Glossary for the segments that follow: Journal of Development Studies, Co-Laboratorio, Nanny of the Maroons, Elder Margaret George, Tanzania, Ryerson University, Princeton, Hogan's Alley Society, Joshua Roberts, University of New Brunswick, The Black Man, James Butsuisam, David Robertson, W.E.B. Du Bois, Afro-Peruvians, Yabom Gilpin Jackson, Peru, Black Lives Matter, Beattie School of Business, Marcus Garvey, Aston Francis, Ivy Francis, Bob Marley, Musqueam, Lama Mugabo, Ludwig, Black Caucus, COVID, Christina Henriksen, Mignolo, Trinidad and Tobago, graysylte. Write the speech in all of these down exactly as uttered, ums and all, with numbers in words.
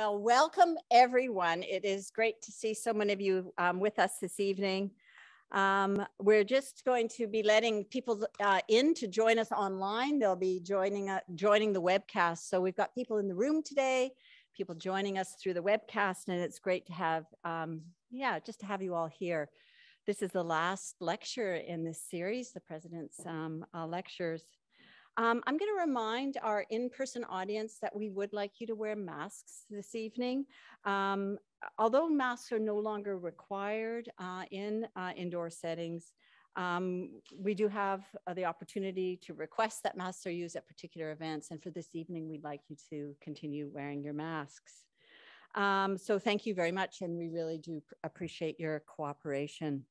Well, welcome everyone. It is great to see so many of you um, with us this evening. Um, we're just going to be letting people uh, in to join us online. They'll be joining, uh, joining the webcast. So we've got people in the room today, people joining us through the webcast, and it's great to have, um, yeah, just to have you all here. This is the last lecture in this series, the President's um, uh, Lectures. Um, I'm going to remind our in-person audience that we would like you to wear masks this evening. Um, although masks are no longer required uh, in uh, indoor settings, um, we do have uh, the opportunity to request that masks are used at particular events. And for this evening, we'd like you to continue wearing your masks. Um, so thank you very much. And we really do appreciate your cooperation.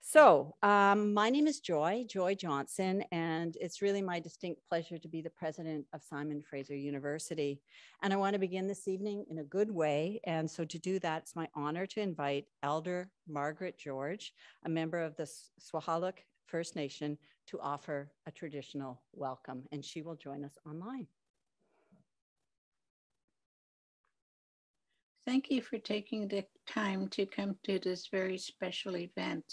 So um, my name is Joy, Joy Johnson, and it's really my distinct pleasure to be the president of Simon Fraser University. And I want to begin this evening in a good way. And so to do that, it's my honor to invite Elder Margaret George, a member of the Swahaluk First Nation, to offer a traditional welcome. And she will join us online. Thank you for taking the time to come to this very special event,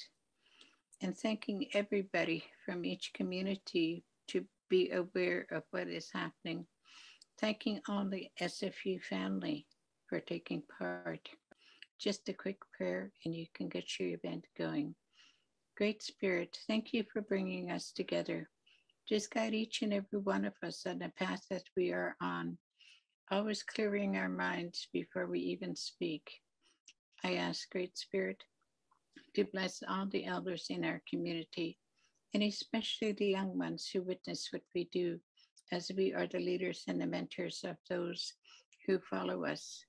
and thanking everybody from each community to be aware of what is happening. Thanking all the S F U family for taking part. Just a quick prayer and you can get your event going. Great Spirit, thank you for bringing us together. Just guide each and every one of us on the path that we are on, always clearing our minds before we even speak. I ask, Great Spirit, to bless all the elders in our community, and especially the young ones who witness what we do, as we are the leaders and the mentors of those who follow us.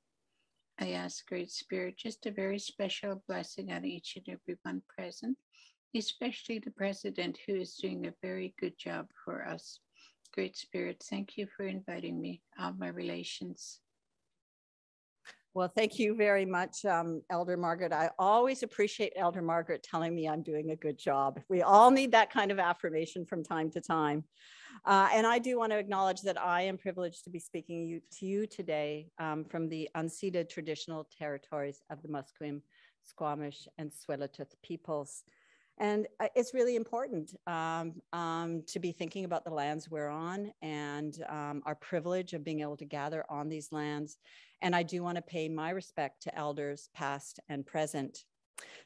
I ask, Great Spirit, just a very special blessing on each and every one present, especially the president, who is doing a very good job for us. Great Spirit, thank you for inviting me, all my relations. Well, thank you very much, um, Elder Margaret. I always appreciate Elder Margaret telling me I'm doing a good job. We all need that kind of affirmation from time to time. Uh, and I do want to acknowledge that I am privileged to be speaking you, to you today um, from the unceded traditional territories of the Musqueam, Squamish, and Tsleil-Waututh peoples. And it's really important um, um, to be thinking about the lands we're on and um, our privilege of being able to gather on these lands. And I do want to pay my respect to elders past and present.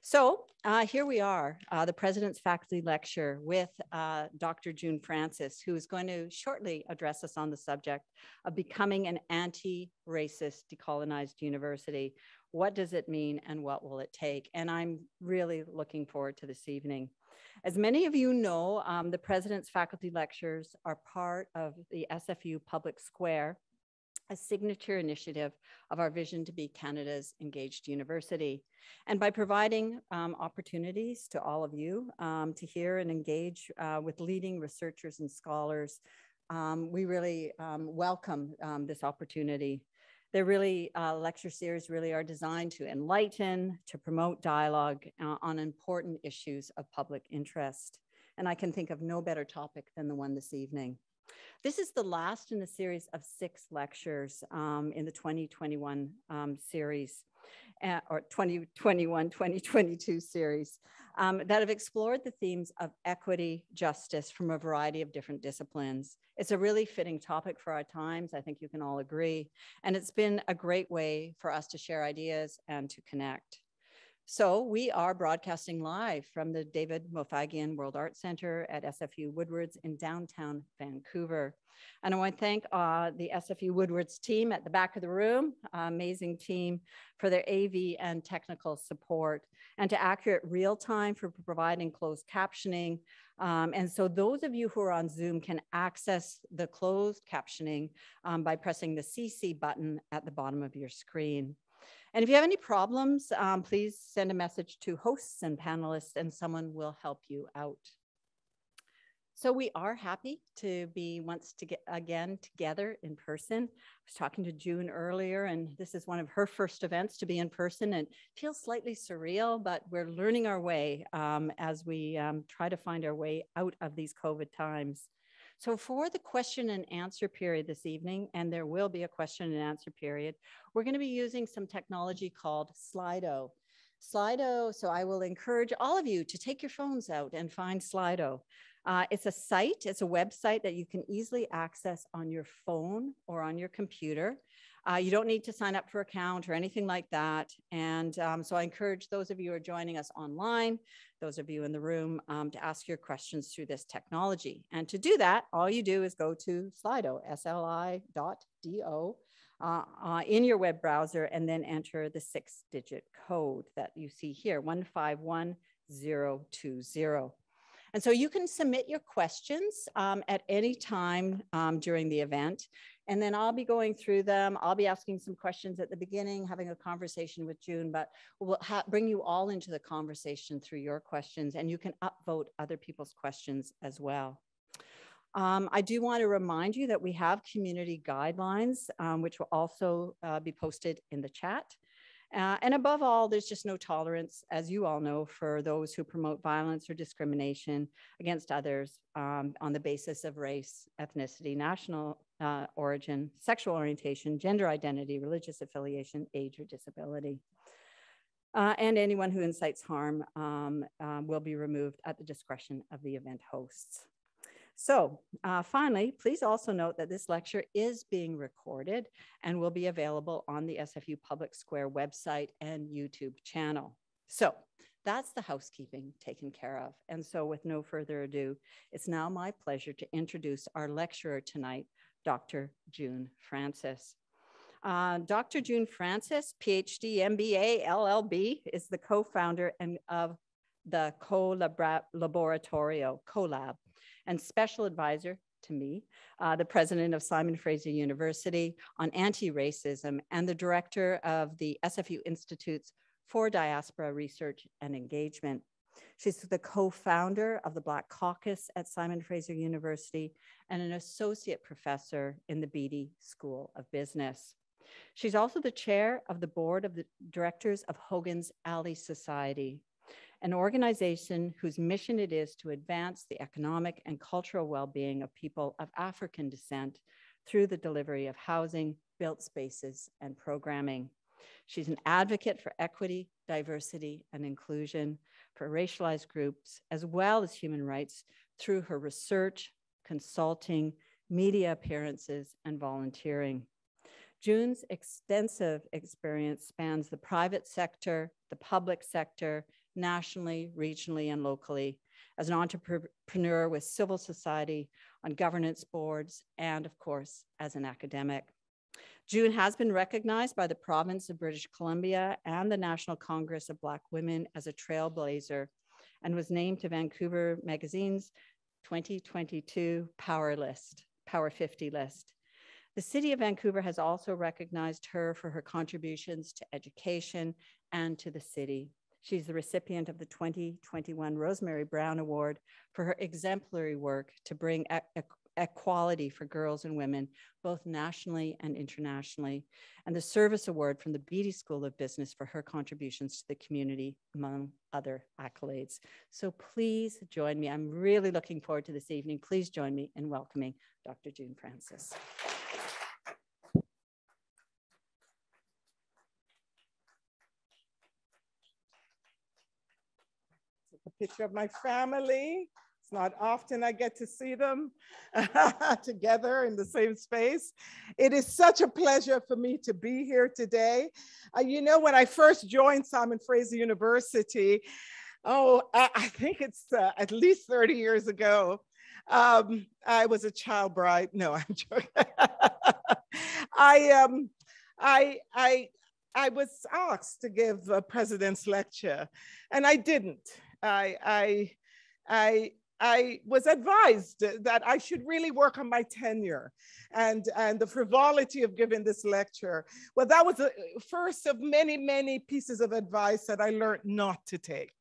So uh, here we are, uh, the President's Faculty Lecture with uh, Doctor June Francis, who is going to shortly address us on the subject of becoming an anti-racist decolonized university. What does it mean and what will it take? And I'm really looking forward to this evening. As many of you know, um, the President's Faculty Lectures are part of the S F U Public Square, a signature initiative of our vision to be Canada's engaged university. And by providing um, opportunities to all of you um, to hear and engage uh, with leading researchers and scholars, um, we really um, welcome um, this opportunity. They're really, uh, lecture series really are designed to enlighten, to promote dialogue uh, on important issues of public interest. And I can think of no better topic than the one this evening. This is the last in a series of six lectures um, in the twenty twenty-one um, series, uh, or twenty twenty-one twenty twenty-two series, um, that have explored the themes of equity, justice from a variety of different disciplines. It's a really fitting topic for our times, I think you can all agree, and it's been a great way for us to share ideas and to connect. So we are broadcasting live from the David Mofagian World Arts Center at S F U Woodwards in downtown Vancouver. And I want to thank uh, the S F U Woodwards team at the back of the room, uh, amazing team, for their A V and technical support, and to Accurate Real Time for providing closed captioning. Um, and so those of you who are on Zoom can access the closed captioning um, by pressing the C C button at the bottom of your screen. And if you have any problems, um, please send a message to hosts and panelists and someone will help you out. So we are happy to be once to get, again together in person. I was talking to June earlier, and this is one of her first events to be in person, and it feels slightly surreal, but we're learning our way um, as we um, try to find our way out of these COVID times. So for the question and answer period this evening, and there will be a question and answer period, we're going to be using some technology called Slido. Slido, so I will encourage all of you to take your phones out and find Slido. Uh, it's a site, it's a website that you can easily access on your phone or on your computer. Uh, you don't need to sign up for an account or anything like that. And um, so I encourage those of you who are joining us online, those of you in the room, um, to ask your questions through this technology. And to do that, all you do is go to Slido, S L I dot D O, Uh, uh, in your web browser, and then enter the six digit code that you see here, one five one zero two zero. And so you can submit your questions um, at any time um, during the event. And then I'll be going through them. I'll be asking some questions at the beginning, having a conversation with June, but we'll bring you all into the conversation through your questions, and you can upvote other people's questions as well. Um, I do want to remind you that we have community guidelines, um, which will also uh, be posted in the chat. Uh, and above all, there's just no tolerance, as you all know, for those who promote violence or discrimination against others um, on the basis of race, ethnicity, national uh, origin, sexual orientation, gender identity, religious affiliation, age, or disability. Uh, and anyone who incites harm um, um, will be removed at the discretion of the event hosts. So uh, finally, please also note that this lecture is being recorded and will be available on the S F U Public Square website and YouTube channel. So that's the housekeeping taken care of. And so with no further ado, it's now my pleasure to introduce our lecturer tonight, Doctor June Francis. Uh, Doctor June Francis, PhD, M B A, L L B, is the co-founder of the Co-Laboratorio, CoLab, and special advisor to me, uh, the president of Simon Fraser University on anti-racism, and the director of the S F U Institutes for Diaspora Research and Engagement. She's the co-founder of the Black Caucus at Simon Fraser University and an associate professor in the Beattie School of Business. She's also the chair of the board of the directors of Hogan's Alley Society, an organization whose mission it is to advance the economic and cultural well-being of people of African descent through the delivery of housing, built spaces, and programming. She's an advocate for equity, diversity, and inclusion for racialized groups, as well as human rights, through her research, consulting, media appearances, and volunteering. June's extensive experience spans the private sector, the public sector, nationally, regionally, and locally, as an entrepreneur with civil society, on governance boards, and of course, as an academic. June has been recognized by the province of British Columbia and the National Congress of Black Women as a trailblazer, and was named to Vancouver Magazine's twenty twenty-two Power List, Power fifty list. The City of Vancouver has also recognized her for her contributions to education and to the city. She's the recipient of the twenty twenty-one Rosemary Brown Award for her exemplary work to bring e equality for girls and women, both nationally and internationally, and the Service Award from the Beattie School of Business for her contributions to the community, among other accolades. So please join me. I'm really looking forward to this evening. Please join me in welcoming Doctor June Francis. Picture of my family. It's not often I get to see them together in the same space. It is such a pleasure for me to be here today. Uh, you know, when I first joined Simon Fraser University, oh, I, I think it's uh, at least thirty years ago, um, I was a child bride. No, I'm joking. I, um, I, I, I was asked to give a president's lecture, and I didn't. I, I, I, I was advised that I should really work on my tenure and, and the frivolity of giving this lecture. Well, that was the first of many, many pieces of advice that I learned not to take.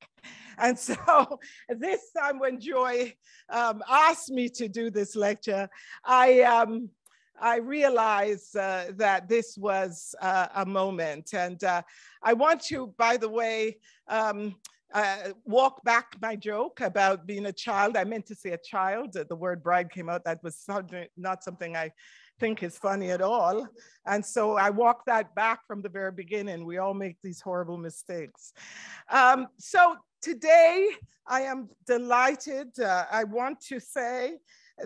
And so this time when Joy um, asked me to do this lecture, I, um, I realized uh, that this was uh, a moment. And uh, I want to, by the way, um, Uh, walk back my joke about being a child. I meant to say a child. The word bride came out. That was not something I think is funny at all. And so I walked that back from the very beginning. We all make these horrible mistakes. Um, so today I am delighted. Uh, I want to say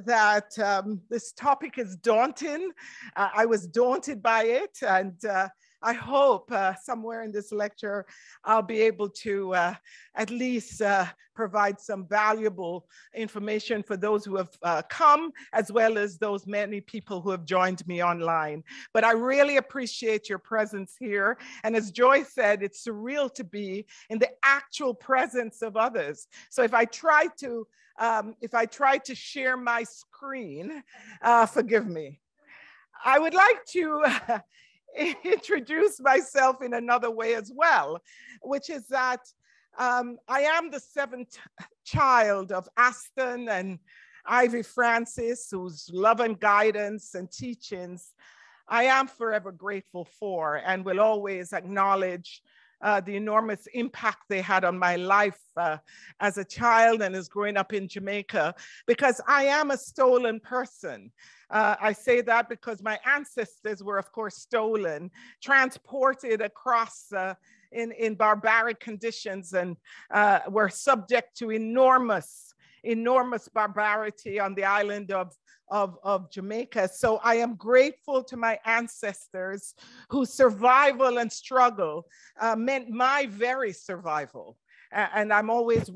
that um, this topic is daunting. Uh, I was daunted by it, and uh, I hope uh, somewhere in this lecture, I'll be able to uh, at least uh, provide some valuable information for those who have uh, come, as well as those many people who have joined me online. But I really appreciate your presence here. And as Joy said, it's surreal to be in the actual presence of others. So if I try to, um, if I try to share my screen, uh, forgive me. I would like to, uh, introduce myself in another way as well, which is that um, I am the seventh child of Aston and Ivy Francis, whose love and guidance and teachings I am forever grateful for, and will always acknowledge uh, the enormous impact they had on my life uh, as a child and as growing up in Jamaica, because I am a stolen person. Uh, I say that because my ancestors were, of course, stolen, transported across uh, in, in barbaric conditions, and uh, were subject to enormous, enormous barbarity on the island of, of, of Jamaica. So I am grateful to my ancestors whose survival and struggle uh, meant my very survival. And I'm always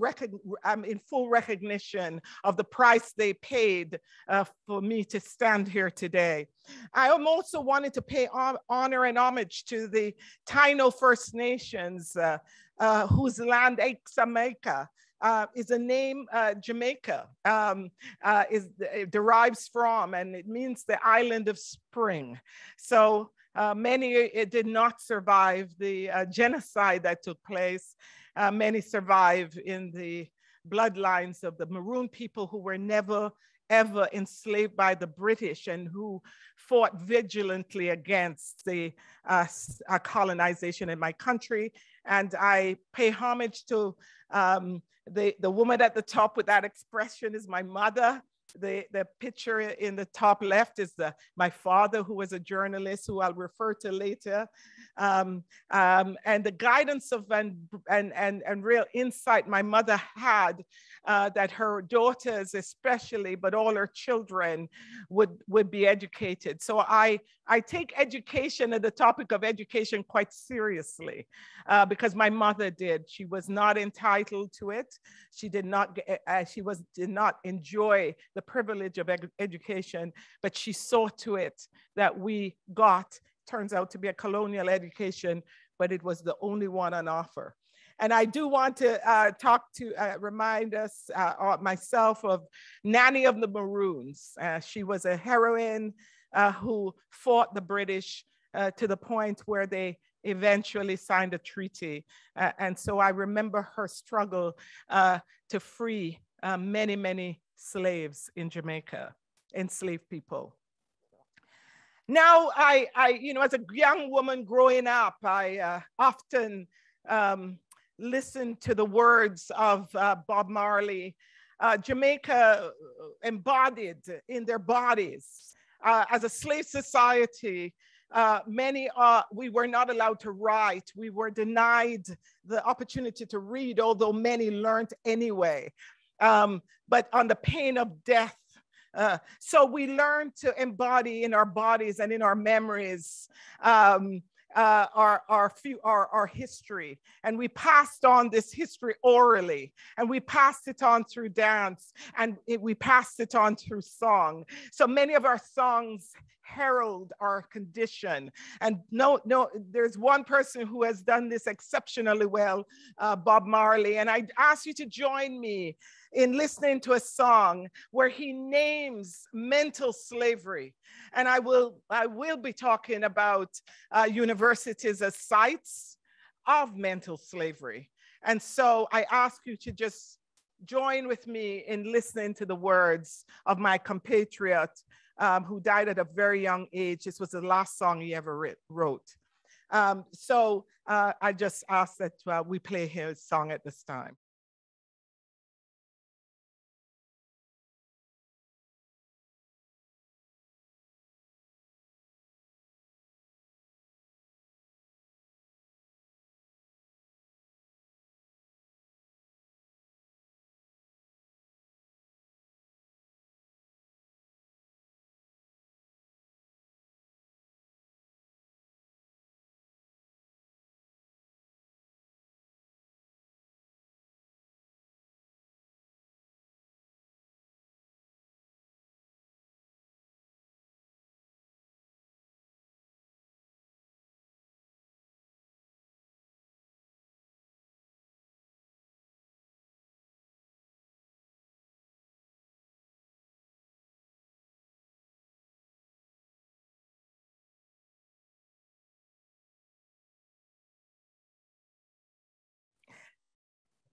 I'm in full recognition of the price they paid uh, for me to stand here today. I am also wanted to pay honor and homage to the Taino First Nations, uh, uh, whose land Jamaica uh, is a name uh, Jamaica um, uh, is it derives from, and it means the island of spring. So uh, many it did not survive the uh, genocide that took place. Uh, many survive in the bloodlines of the Maroon people who were never, ever enslaved by the British and who fought vigilantly against the uh, uh, colonization in my country. And I pay homage to um, the, the woman at the top with that expression is my mother. The, the picture in the top left is the, my father, who was a journalist, who I'll refer to later. Um, um, and the guidance of and, and, and, and real insight my mother had uh, that her daughters especially, but all her children would, would be educated. So I, I take education and the topic of education quite seriously uh, because my mother did. She was not entitled to it. She did not, uh, she was, did not enjoy the privilege of ed- education, but she saw to it that we got, turns out to be a colonial education, but it was the only one on offer. And I do want to uh, talk to, uh, remind us, uh, myself of Nanny of the Maroons. Uh, she was a heroine uh, who fought the British uh, to the point where they eventually signed a treaty. Uh, and so I remember her struggle uh, to free uh, many, many slaves in Jamaica, enslaved people. Now, I, I, you know, as a young woman growing up, I uh, often um, listened to the words of uh, Bob Marley. Uh, Jamaica embodied in their bodies uh, as a slave society. Uh, many, uh, we were not allowed to write. We were denied the opportunity to read, although many learned anyway. Um, but on the pain of death. Uh, so we learn to embody in our bodies and in our memories um, uh, our, our, few, our, our history. And we passed on this history orally, and we passed it on through dance, and it, we passed it on through song. So many of our songs herald our condition. And no, no, there's one person who has done this exceptionally well, uh, Bob Marley. And I ask you to join me in listening to a song where he names mental slavery. And I will, I will be talking about uh, universities as sites of mental slavery. And so I ask you to just join with me in listening to the words of my compatriot, Um, who died at a very young age. This was the last song he ever writ- wrote. Um, so uh, I just ask that uh, we play his song at this time.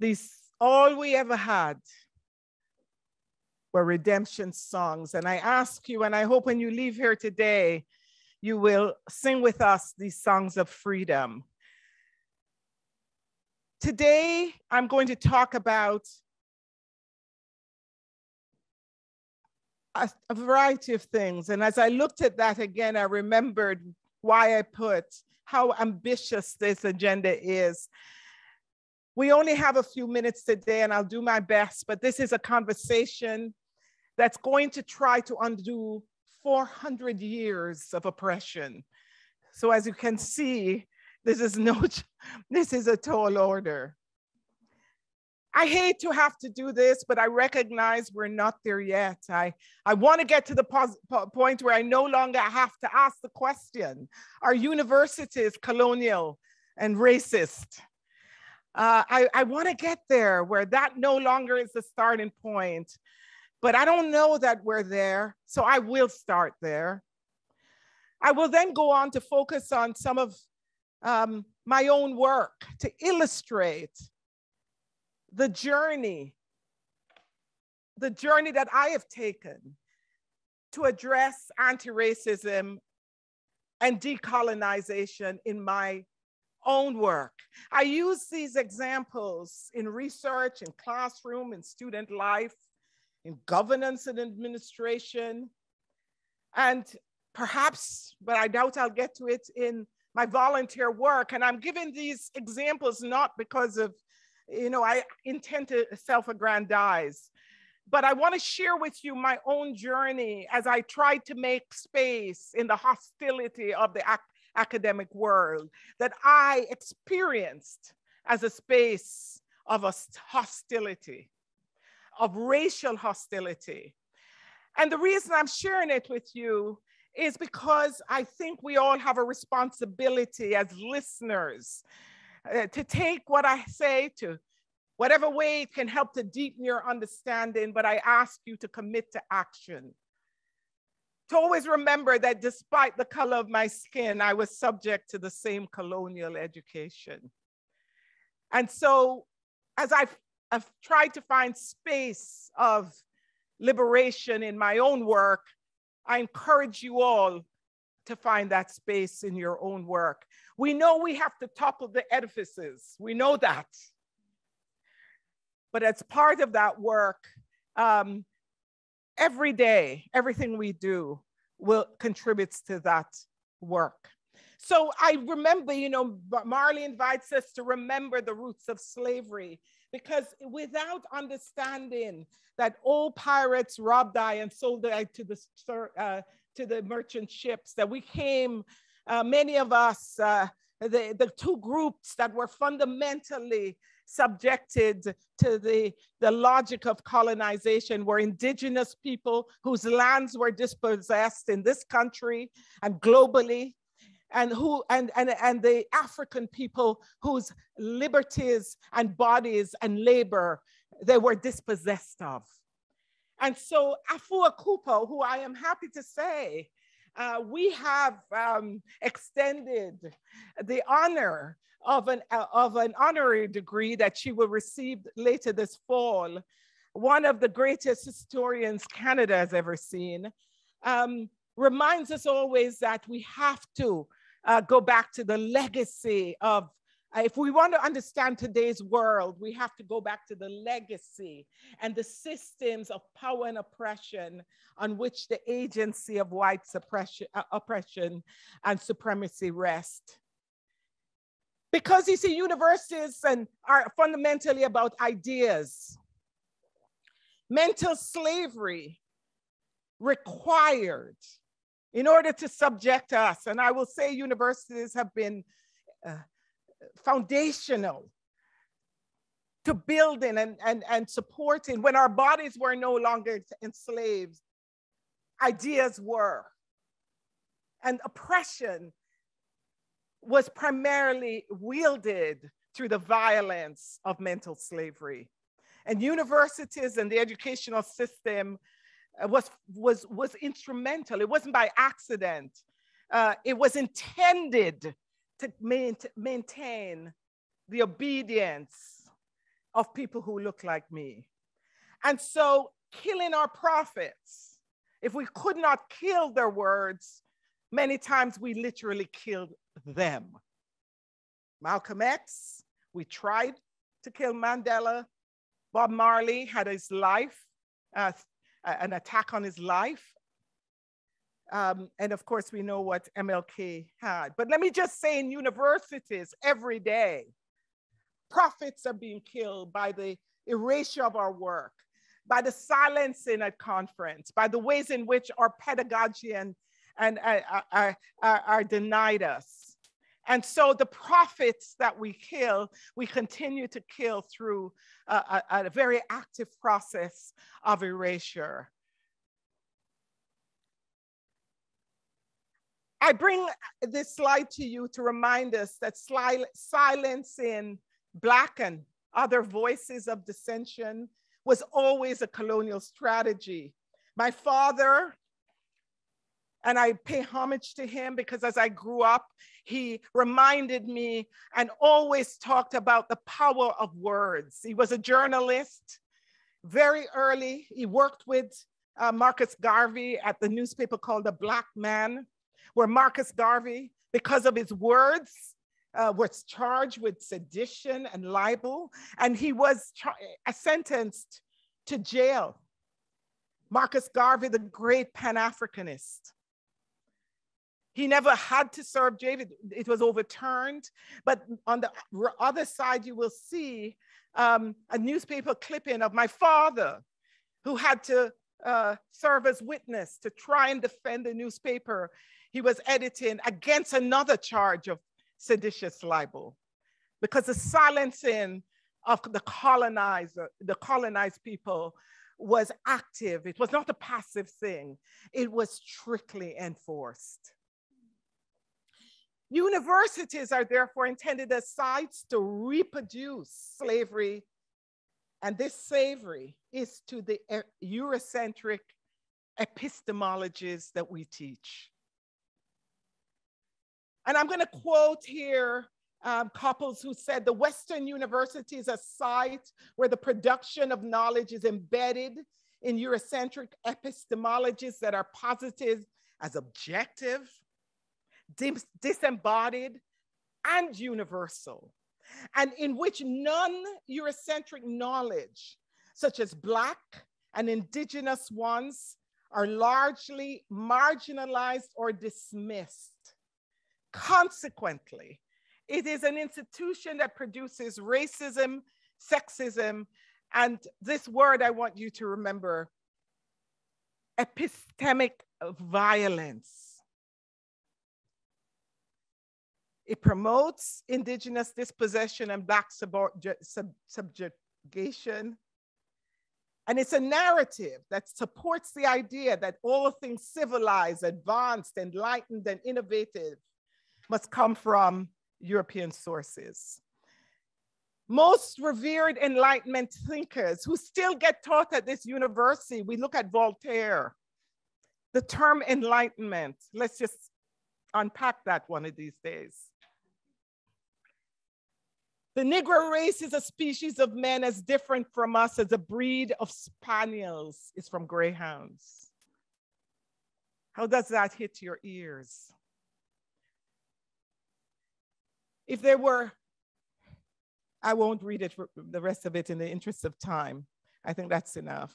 These, all we ever had were redemption songs. And I ask you, and I hope when you leave here today, you will sing with us these songs of freedom. Today, I'm going to talk about a, a variety of things. And as I looked at that again, I remembered why I put how ambitious this agenda is. We only have a few minutes today, and I'll do my best, but this is a conversation that's going to try to undo four hundred years of oppression. So as you can see, this is no, this is a tall order. I hate to have to do this, but I recognize we're not there yet. I, I want to get to the point where I no longer have to ask the question, are universities colonial and racist? Uh, I, I want to get there where that no longer is the starting point, but I don't know that we're there, so I will start there. I will then go on to focus on some of um, my own work to illustrate the journey, the journey that I have taken to address anti-racism and decolonization in my own work. I use these examples in research, in classroom, in student life, in governance and administration, and perhaps, but I doubt I'll get to it, in my volunteer work. And I'm giving these examples not because of, you know, I intend to self-aggrandize, but I want to share with you my own journey as I tried to make space in the hostility of the act academic world that I experienced as a space of hostility, of racial hostility. And the reason I'm sharing it with you is because I think we all have a responsibility as listeners uh, to take what I say to whatever way it can help to deepen your understanding, but I ask you to commit to action. To always remember that despite the color of my skin, I was subject to the same colonial education. And so as I've, I've tried to find space of liberation in my own work, I encourage you all to find that space in your own work. We know we have to topple the edifices. We know that. But as part of that work, um, every day, everything we do will contributes to that work. So I remember, you know, Marley invites us to remember the roots of slavery, because without understanding that all pirates robbed I and sold I to the uh, to the merchant ships, that we came, uh, many of us, uh, the the two groups that were fundamentally subjected to the, the logic of colonization were indigenous people whose lands were dispossessed in this country and globally, and who and, and, and the African people whose liberties and bodies and labor they were dispossessed of. And so Afua-Kupo, who I am happy to say, uh, we have um, extended the honor Of an, uh, of an honorary degree that she will receive later this fall, one of the greatest historians Canada has ever seen, um, reminds us always that we have to uh, go back to the legacy of, uh, if we want to understand today's world, we have to go back to the legacy and the systems of power and oppression on which the agency of white suppression, uh, oppression and supremacy rest. Because you see, universities and are fundamentally about ideas. Mental slavery required in order to subject us. And I will say universities have been uh, foundational to building and, and, and supporting. When our bodies were no longer enslaved, ideas were. And oppression was primarily wielded through the violence of mental slavery. And universities and the educational system was, was, was instrumental. It wasn't by accident. Uh, it was intended to maintain the obedience of people who look like me. And so killing our prophets, if we could not kill their words, many times we literally killed them. Malcolm X, we tried to kill Mandela. Bob Marley had his life, uh, an attack on his life. Um, and of course, we know what M L K had. But let me just say, in universities every day, prophets are being killed by the erasure of our work, by the silencing at conference, by the ways in which our pedagogy and and are, are, are denied us. And so the prophets that we kill, we continue to kill through a, a, a very active process of erasure. I bring this slide to you to remind us that silencing Black and other voices of dissension was always a colonial strategy. My father, and I pay homage to him because as I grew up, he reminded me and always talked about the power of words. He was a journalist very early. He worked with uh, Marcus Garvey at the newspaper called The Black Man, where Marcus Garvey, because of his words, uh, was charged with sedition and libel. And he was sentenced to jail. Marcus Garvey, the great Pan-Africanist. He never had to serve jail, it was overturned. But on the other side, you will see um, a newspaper clipping of my father, who had to uh, serve as witness to try and defend the newspaper he was editing against another charge of seditious libel, because the silencing of the colonizer, the colonized people was active. It was not a passive thing. It was strictly enforced. Universities are therefore intended as sites to reproduce slavery, and this slavery is to the Eurocentric epistemologies that we teach. And I'm going to quote here um, Couples, who said the Western university is a site where the production of knowledge is embedded in Eurocentric epistemologies that are posited as objective, Dis disembodied and universal, and in which non-Eurocentric knowledge, such as Black and Indigenous ones, are largely marginalized or dismissed. Consequently, it is an institution that produces racism, sexism, and this word I want you to remember, epistemic violence. It promotes Indigenous dispossession and Black subjugation. And it's a narrative that supports the idea that all things civilized, advanced, enlightened, and innovative must come from European sources. Most revered Enlightenment thinkers who still get taught at this university, we look at Voltaire, the term Enlightenment, let's just unpack that one of these days. The Negro race is a species of men as different from us as a breed of spaniels is from greyhounds. How does that hit your ears? If there were, I won't read it for the rest of it in the interest of time. I think that's enough.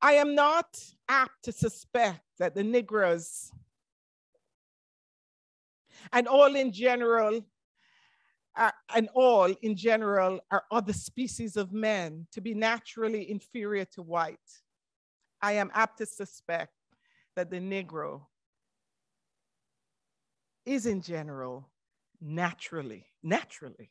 I am not apt to suspect that the Negroes and all in general are, and all in general are other species of men to be naturally inferior to white. I am apt to suspect that the Negro is in general naturally, naturally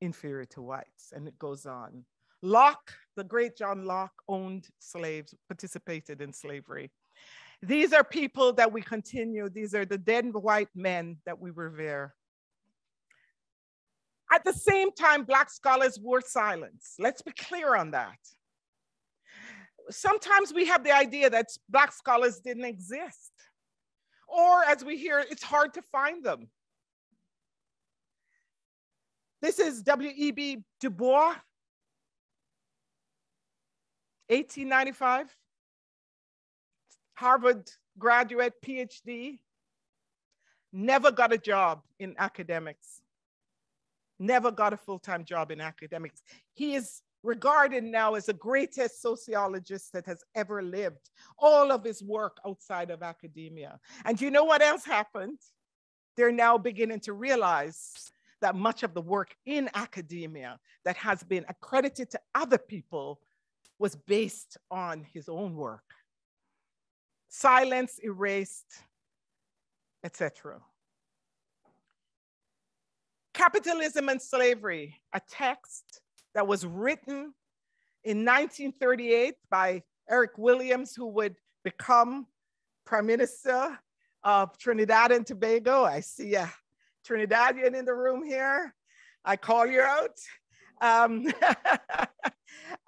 inferior to whites, and it goes on. Locke, the great John Locke, owned slaves, participated in slavery. These are people that we continue. These are the dead white men that we revere. At the same time, Black scholars wore silence. Let's be clear on that. Sometimes we have the idea that Black scholars didn't exist, or as we hear, it's hard to find them. This is W E B Du Bois, eighteen ninety-five, Harvard graduate, PhD, never got a job in academics, never got a full-time job in academics. He is regarded now as the greatest sociologist that has ever lived, all of his work outside of academia. And you know what else happened? They're now beginning to realize that much of the work in academia that has been accredited to other people was based on his own work. Silence erased, et cetera. Capitalism and Slavery, a text that was written in nineteen thirty-eight by Eric Williams, who would become Prime Minister of Trinidad and Tobago. I see a Trinidadian in the room here. I call you out. Um,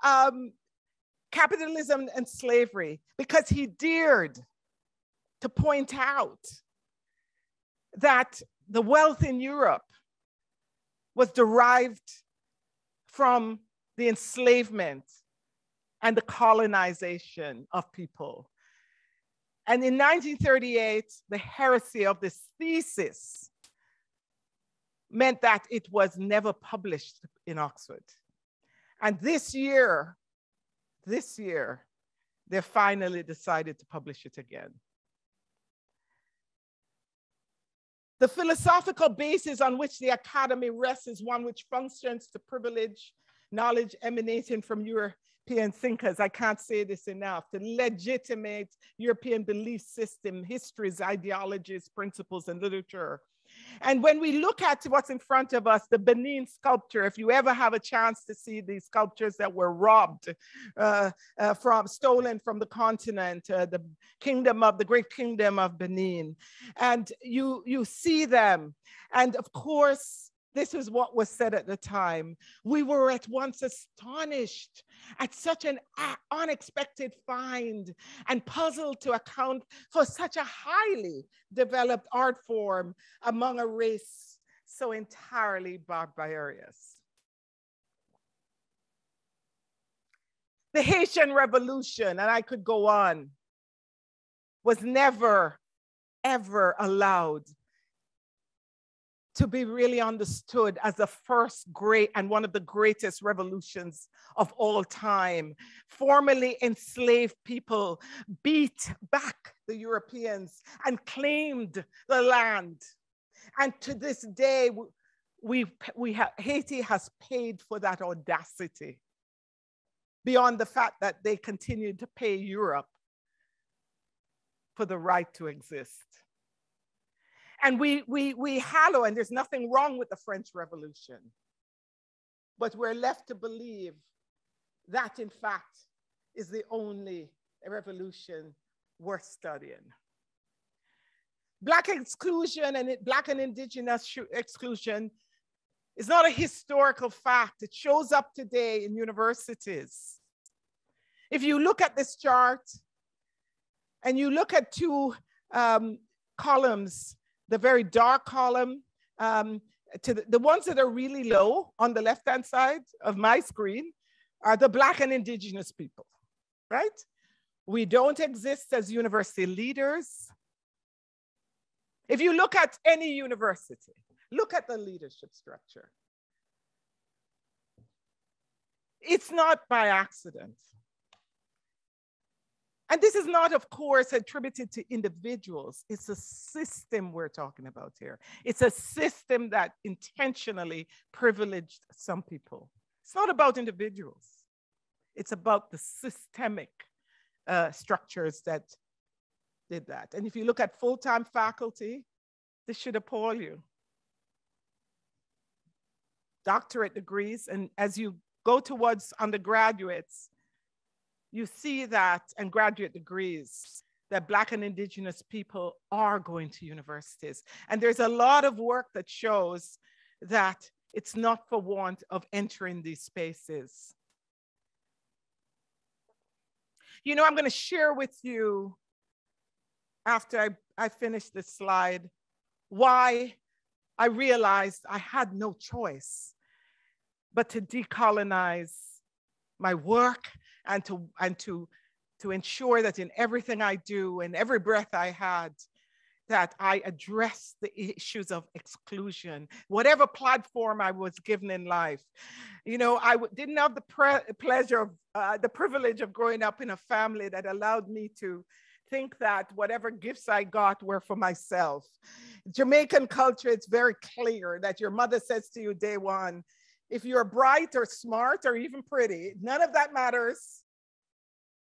um, capitalism and slavery, because he dared to point out that the wealth in Europe was derived from the enslavement and the colonization of people. And in nineteen thirty-eight, the heresy of this thesis meant that it was never published in Oxford. And this year, this year, they finally decided to publish it again. The philosophical basis on which the academy rests is one which functions to privilege knowledge emanating from European thinkers. I can't say this enough, to legitimate European belief system, histories, ideologies, principles, and literature. And when we look at what's in front of us, the Benin sculpture, if you ever have a chance to see these sculptures that were robbed, uh, uh, from, stolen from the continent, uh, the kingdom of, the great kingdom of Benin. And you, you see them. And of course, this is what was said at the time. We were at once astonished at such an unexpected find and puzzled to account for such a highly developed art form among a race so entirely barbarous. The Haitian Revolution, and I could go on, was never, ever allowed to be really understood as the first great and one of the greatest revolutions of all time. Formerly enslaved people beat back the Europeans and claimed the land. And to this day, we, we ha Haiti has paid for that audacity, beyond the fact that they continued to pay Europe for the right to exist. And we, we, we hallow, and there's nothing wrong with the French Revolution, but we're left to believe that, in fact, is the only revolution worth studying. Black exclusion and Black and Indigenous exclusion is not a historical fact. It shows up today in universities. If you look at this chart and you look at two um, columns, the very dark column, um, to the, the ones that are really low on the left-hand side of my screen are the Black and Indigenous people, right? We don't exist as university leaders. If you look at any university, look at the leadership structure. It's not by accident. And this is not, of course, attributed to individuals. It's a system we're talking about here. It's a system that intentionally privileged some people. It's not about individuals. It's about the systemic uh, structures that did that. And if you look at full-time faculty, this should appall you. Doctorate degrees, and as you go towards undergraduates, you see that, and graduate degrees, that Black and Indigenous people are going to universities. And there's a lot of work that shows that it's not for want of entering these spaces. You know, I'm gonna share with you, after I, I finish this slide, why I realized I had no choice but to decolonize my work, and to and to to ensure that in everything I do and every breath I had, that I addressed the issues of exclusion, whatever platform I was given in life. You know, I didn't have the pre pleasure of uh, the privilege of growing up in a family that allowed me to think that whatever gifts I got were for myself. Jamaican culture, it's very clear that your mother says to you day one, if you're bright or smart or even pretty, none of that matters.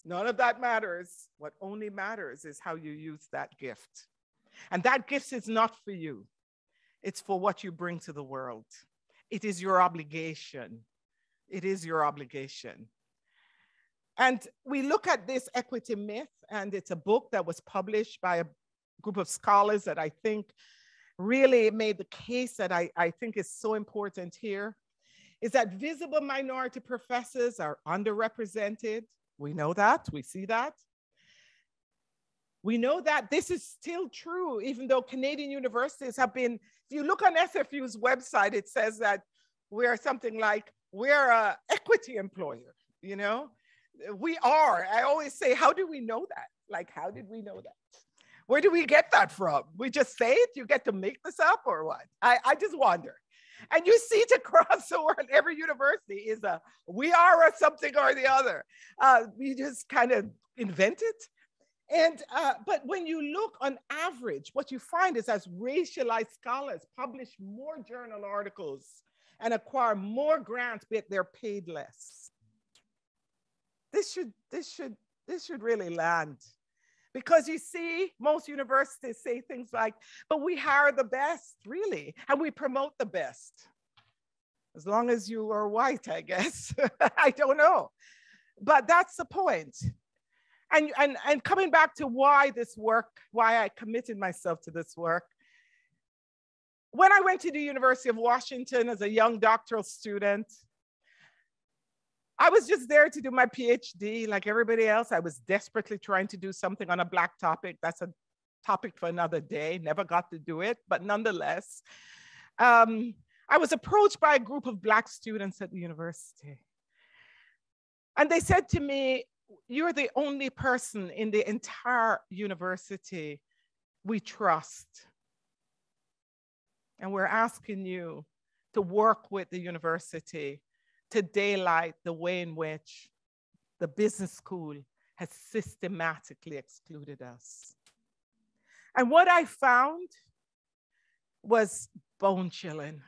None of that matters. What only matters is how you use that gift. And that gift is not for you. It's for what you bring to the world. It is your obligation. It is your obligation. And we look at this equity myth, and it's a book that was published by a group of scholars that I think really made the case that I, I think is so important here. Is that visible minority professors are underrepresented. We know that, we see that. We know that this is still true, even though Canadian universities have been, if you look on S F U's website, it says that we're something like, we're an equity employer, you know? We are, I always say, how do we know that? Like, how did we know that? Where do we get that from? We just say it, you get to make this up or what? I, I just wonder. And you see it across the world, every university is a, we are a something or the other. Uh, we just kind of invent it. And, uh, but when you look on average, what you find is as racialized scholars publish more journal articles and acquire more grants, but they're paid less. This should, this should, this should really land. Because you see, most universities say things like, but we hire the best, really, and we promote the best. As long as you are white, I guess. I don't know. But that's the point. And, and, and coming back to why this work, why I committed myself to this work. When I went to the University of Washington as a young doctoral student, I was just there to do my PhD like everybody else. I was desperately trying to do something on a Black topic. That's a topic for another day. Never got to do it, but nonetheless. Um, I was approached by a group of Black students at the university. And they said to me, you're the only person in the entire university we trust. And we're asking you to work with the university to daylight the way in which the business school has systematically excluded us. And what I found was bone chilling.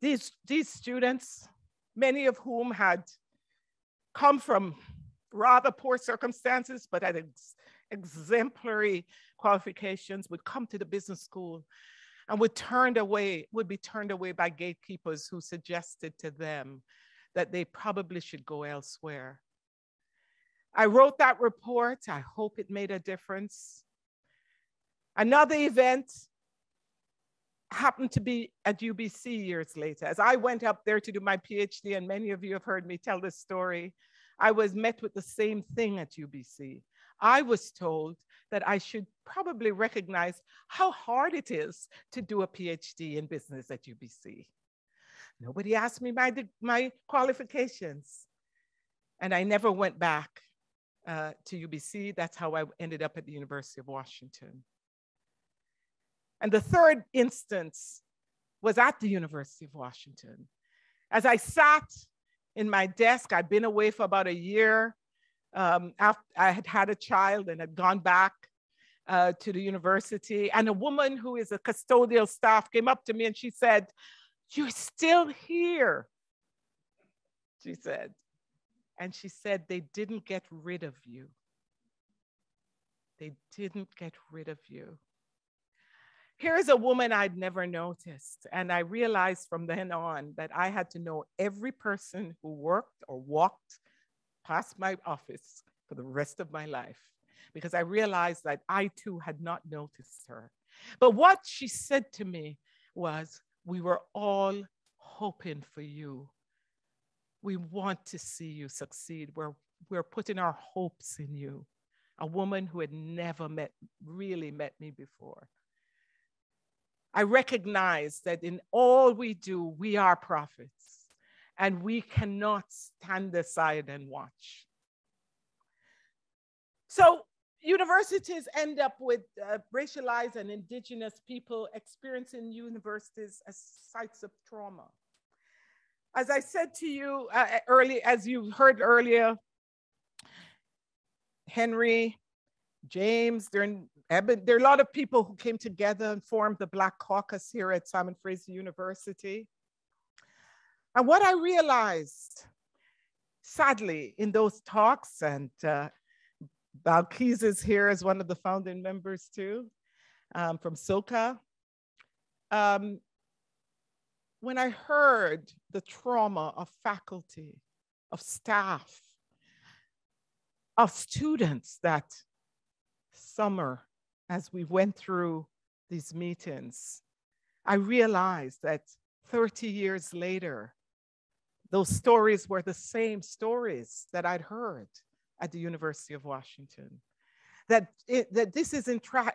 These, these students, many of whom had come from rather poor circumstances, but had ex exemplary qualifications, would come to the business school and would, turned away, would be turned away by gatekeepers who suggested to them that they probably should go elsewhere. I wrote that report. I hope it made a difference. Another event happened to be at U B C years later. As I went up there to do my PhD, and many of you have heard me tell this story, I was met with the same thing at U B C. I was told that I should probably recognize how hard it is to do a PhD in business at U B C. Nobody asked me my, my qualifications. And I never went back uh, to U B C. That's how I ended up at the University of Washington. And the third instance was at the University of Washington. As I sat in my desk, I'd been away for about a year. Um, after I had had a child and had gone back uh, to the university. And a woman who is a custodial staff came up to me and she said, "You're still here," she said. And she said, "They didn't get rid of you. They didn't get rid of you." Here's a woman I'd never noticed. And I realized from then on that I had to know every person who worked or walked past my office for the rest of my life, because I realized that I too had not noticed her. But what she said to me was, "We were all hoping for you. We want to see you succeed. We're, we're putting our hopes in you." A woman who had never met, really met me before. I recognize that in all we do, we are prophets. And we cannot stand aside and watch. So universities end up with uh, racialized and indigenous people experiencing universities as sites of trauma. As I said to you uh, early, as you heard earlier, Henry, James, there are a lot of people who came together and formed the Black Caucus here at Simon Fraser University. And what I realized, sadly, in those talks, and uh, Balkis is here as one of the founding members too, um, from SOCA. Um, when I heard the trauma of faculty, of staff, of students that summer, as we went through these meetings, I realized that thirty years later, those stories were the same stories that I'd heard at the University of Washington. That, it, that this, is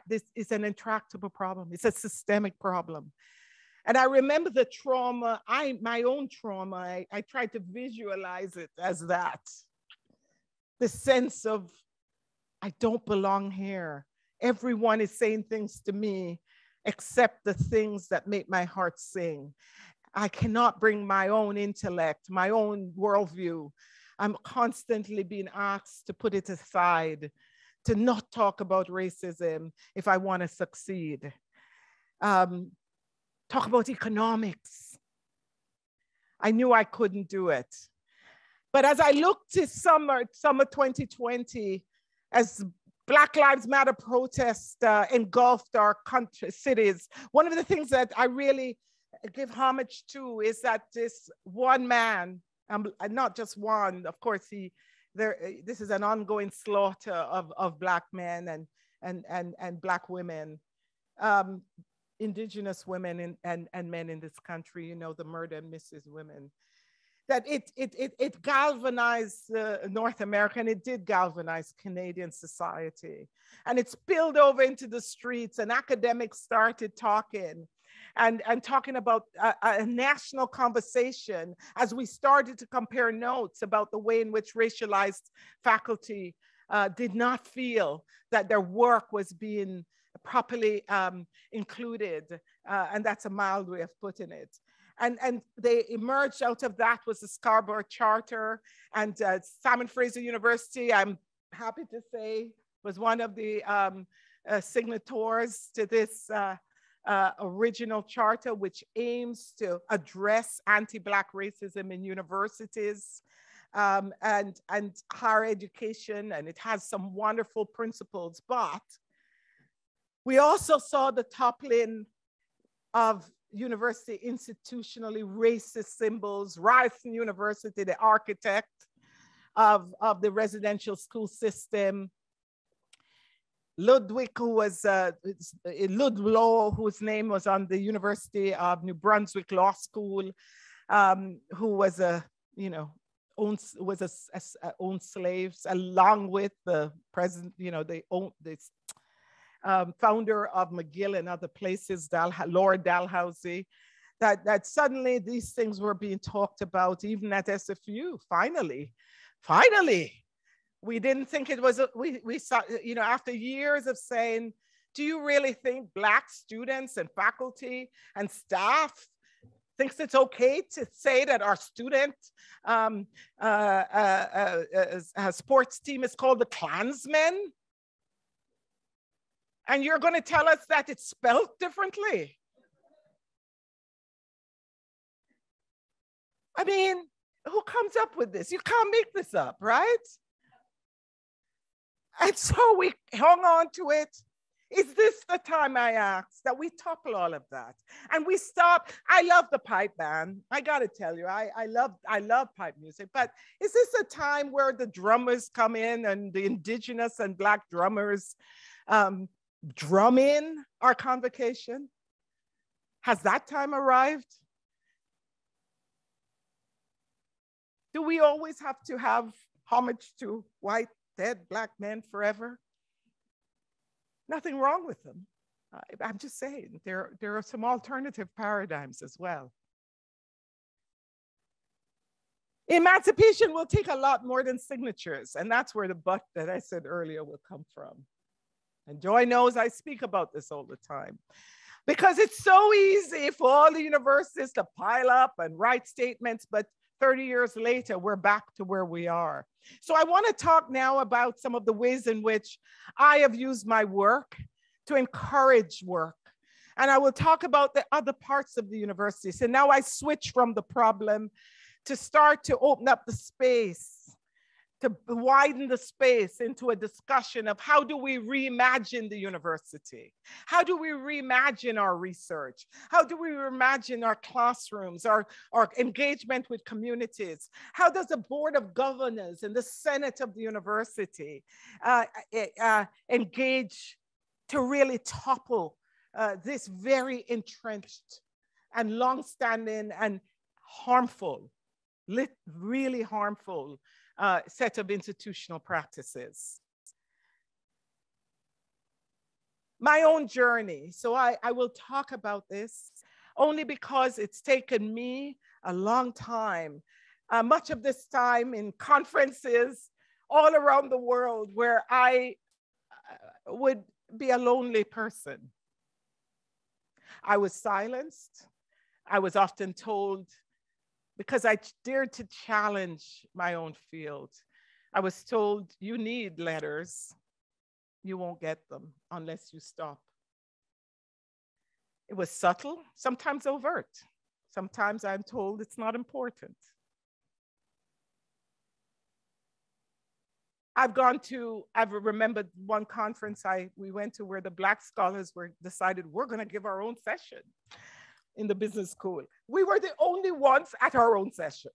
this is an intractable problem. It's a systemic problem. And I remember the trauma, I, my own trauma, I, I tried to visualize it as that. The sense of, I don't belong here. Everyone is saying things to me except the things that make my heart sing. I cannot bring my own intellect, my own worldview. I'm constantly being asked to put it aside, to not talk about racism if I want to succeed. Um, talk about economics. I knew I couldn't do it. But as I looked to summer, summer twenty twenty, as Black Lives Matter protests uh, engulfed our country, cities, one of the things that I really give homage to is that this one man, um, not just one, of course, he, there, this is an ongoing slaughter of, of Black men and, and, and, and Black women, um, indigenous women in, and, and men in this country, you know, the murder and Missus Women, that it, it, it, it galvanized uh, North America, and it did galvanize Canadian society. And it spilled over into the streets, and academics started talking. And, and talking about a, a national conversation as we started to compare notes about the way in which racialized faculty uh, did not feel that their work was being properly um, included. Uh, and that's a mild way of putting it. And, and they emerged out of that was the Scarborough Charter, and uh, Simon Fraser University, I'm happy to say, was one of the um, uh, signatories to this uh, Uh, original charter, which aims to address anti-Black racism in universities um, and, and higher education. And it has some wonderful principles, but we also saw the toppling of university institutionally racist symbols. Ryerson University, the architect of, of the residential school system, Ludwig, who was uh, Ludlow, whose name was on the University of New Brunswick Law School, um, who was a you know owned was a, a, a owned slaves, along with the president, you know the the um, founder of McGill and other places, Dal, Lord Dalhousie. That that suddenly these things were being talked about, even at S F U. Finally, finally. We didn't think it was, we, we saw, you know, after years of saying Do you really think Black students and faculty and staff thinks it's okay to say that our student um, uh, uh, uh, uh, sports team is called the Klansmen? And you're going to tell us that it's spelled differently? I mean, who comes up with this? You can't make this up, right? And so we hung on to it. Is this the time, I ask, that we topple all of that? And we stop. I love the pipe band. I got to tell you, I, I, love, I love pipe music. But is this a time where the drummers come in and the indigenous and Black drummers um, drum in our convocation? Has that time arrived? Do we always have to have homage to white, dead Black men forever? Nothing wrong with them. I'm just saying, there, there are some alternative paradigms as well. Emancipation will take a lot more than signatures, and that's where the but that I said earlier will come from. And Joy knows I speak about this all the time, because it's so easy for all the universities to pile up and write statements, but thirty years later, we're back to where we are. So I want to talk now about some of the ways in which I have used my work to encourage work. And I will talk about the other parts of the university. So now I switch from the problem to start to open up the space, to widen the space into a discussion of how do we reimagine the university? How do we reimagine our research? How do we reimagine our classrooms, our, our engagement with communities? How does the Board of Governors and the Senate of the university uh, uh, engage to really topple uh, this very entrenched and longstanding and harmful, lit really harmful Uh, set of institutional practices? My own journey. So I, I will talk about this only because it's taken me a long time, uh, much of this time in conferences all around the world where I uh, would be a lonely person. I was silenced. I was often told, because I dared to challenge my own field, I was told, you need letters. You won't get them unless you stop. It was subtle, sometimes overt. Sometimes I'm told it's not important. I've gone to, I've remembered one conference I we went to where the Black scholars were decided we're gonna give our own session in the business school. We were the only ones at our own session.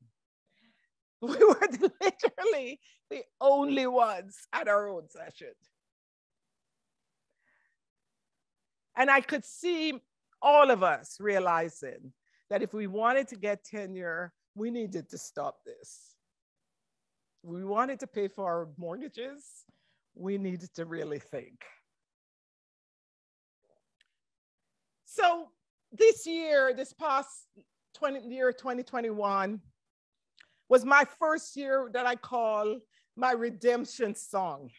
We were literally the only ones at our own session. And I could see all of us realizing that if we wanted to get tenure, we needed to stop this. We wanted to pay for our mortgages. We needed to really think. So, this year, this past twenty, year twenty twenty-one was my first year that I call my redemption song,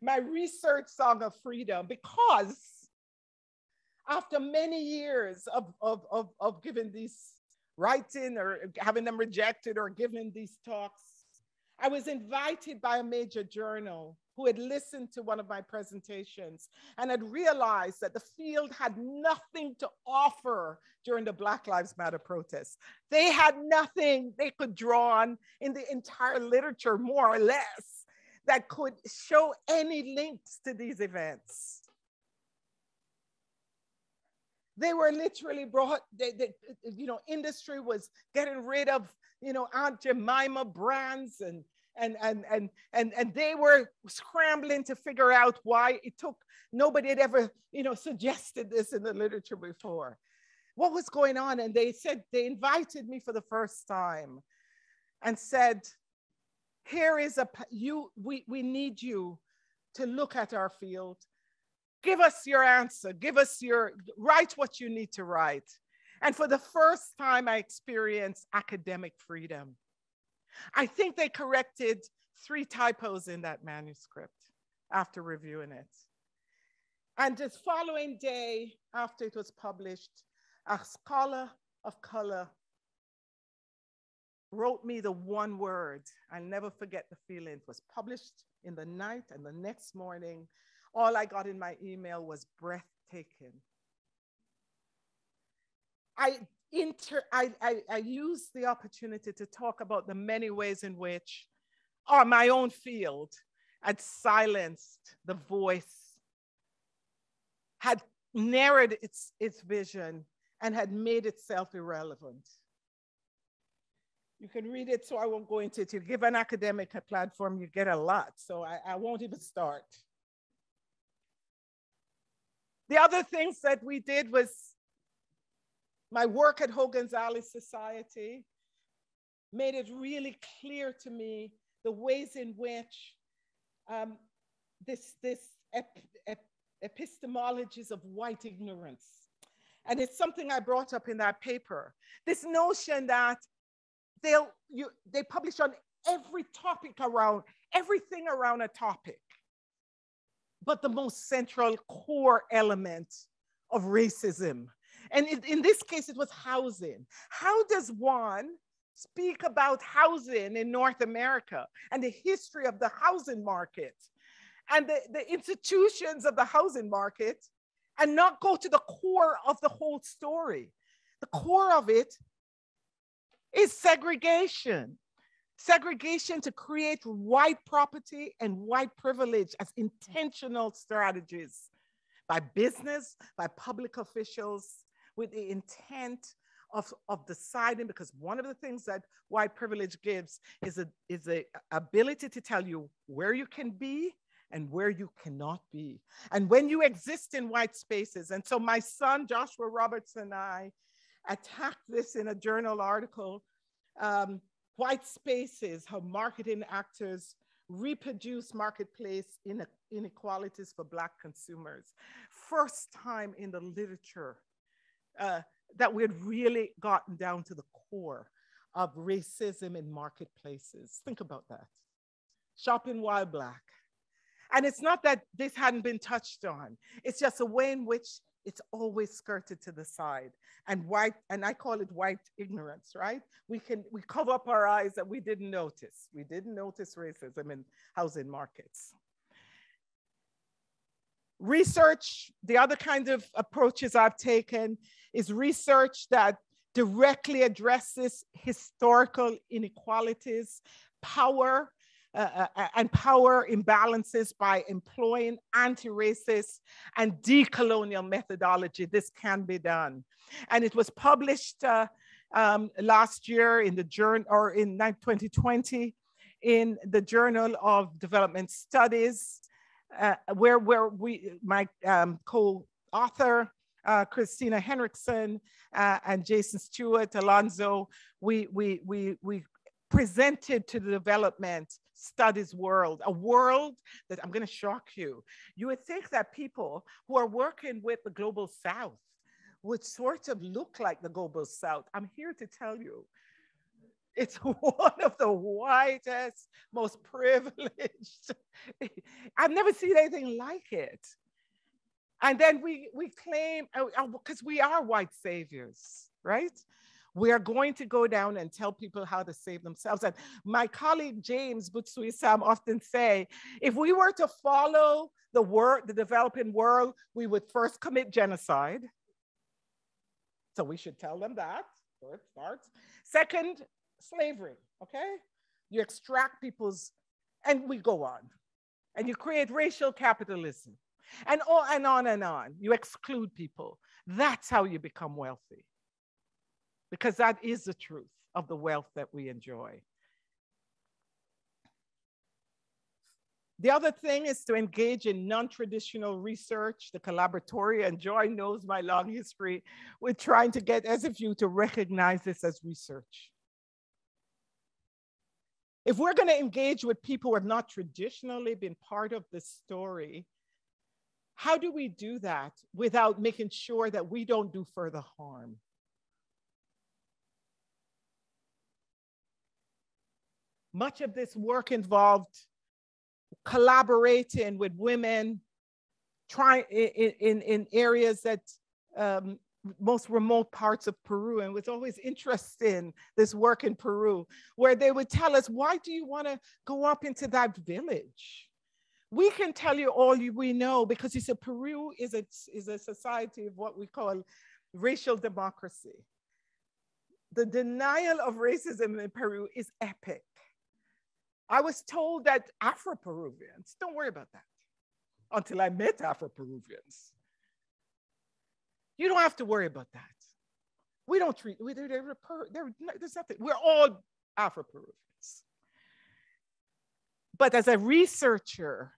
my research song of freedom, because after many years of, of, of, of giving these, writing or having them rejected or giving these talks, I was invited by a major journal who had listened to one of my presentations and had realized that the field had nothing to offer during the Black Lives Matter protests. They had nothing they could draw on in the entire literature, more or less, that could show any links to these events. They were literally brought, they, they, you know, industry was getting rid of, you know, Aunt Jemima brands and And, and, and, and, and they were scrambling to figure out why it took, nobody had ever, you know, suggested this in the literature before. What was going on? And they said, they invited me for the first time and said, here is a, you, we, we need you to look at our field. Give us your answer, give us your, write what you need to write. And for the first time I experienced academic freedom. I think they corrected three typos in that manuscript after reviewing it. And this following day, after it was published, a scholar of color wrote me the one word. I'll never forget the feeling. It was published in the night, and the next morning, all I got in my email was breathtaking. I, inter I, I, I used the opportunity to talk about the many ways in which, on my own field, had silenced the voice, had narrowed its, its vision, and had made itself irrelevant. You can read it, so I won't go into it. You give an academic a platform, you get a lot, so I, I won't even start. The other things that we did was my work at Hogan's Alley Society made it really clear to me the ways in which um, this, this ep ep epistemologies of white ignorance. And it's something I brought up in that paper. This notion that They'll, you, they publish on every topic around, everything around a topic. But the most central core element of racism. And in, in this case, it was housing. How does one speak about housing in North America and the history of the housing market and the, the institutions of the housing market and not go to the core of the whole story? The core of it is segregation. Segregation to create white property and white privilege as intentional strategies by business, by public officials, with the intent of, of deciding, because one of the things that white privilege gives is a, is a ability to tell you where you can be and where you cannot be. And when you exist in white spaces, and so my son, Joshua Roberts, and I attacked this in a journal article, um, White Spaces, How Marketing Actors Reproduce Marketplace Inequalities for Black Consumers. First time in the literature uh, that we had really gotten down to the core of racism in marketplaces. Think about that. Shopping while Black. And it's not that this hadn't been touched on. It's just a way in which it's always skirted to the side, and white, and I call it white ignorance, right? We can, we cover up our eyes that we didn't notice. We didn't notice racism in housing markets. Research, the other kind of approaches I've taken is research that directly addresses historical inequalities, power, Uh, and power imbalances by employing anti-racist and decolonial methodology. This can be done. And it was published uh, um, last year in the journal, or in twenty twenty, in the Journal of Development Studies, uh, where, where we, my um, co-author, Uh, Christina Henriksen, uh, and Jason Stewart, Alonzo, we, we, we, we presented to the development studies world, a world that I'm going to shock you. You would think that people who are working with the global South would sort of look like the global South. I'm here to tell you, it's one of the whitest, most privileged. I've never seen anything like it. And then we, we claim, because we are white saviors, right? We are going to go down and tell people how to save themselves. And my colleague, James Butsuisam, often say, if we were to follow the work, the developing world, we would first commit genocide. So we should tell them that, where it starts. Second, slavery, okay? You extract people's, and we go on. And you create racial capitalism. And, all, and on and on, you exclude people. That's how you become wealthy. Because that is the truth of the wealth that we enjoy. The other thing is to engage in non-traditional research, the Collaboratorio, and Joy knows my long history with trying to get S F U to recognize this as research. If we're going to engage with people who have not traditionally been part of the story, how do we do that without making sure that we don't do further harm? Much of this work involved collaborating with women try in, in, in areas that um, most remote parts of Peru, and was always interested in this work in Peru, where they would tell us, why do you want to go up into that village? We can tell you all you, we know, because it's a, Peru is a, is a society of what we call racial democracy. The denial of racism in Peru is epic. I was told that Afro-Peruvians, don't worry about that, until I met Afro-Peruvians. You don't have to worry about that. We don't treat, we, they're, they're, they're, there's nothing, we're all Afro-Peruvians. But as a researcher,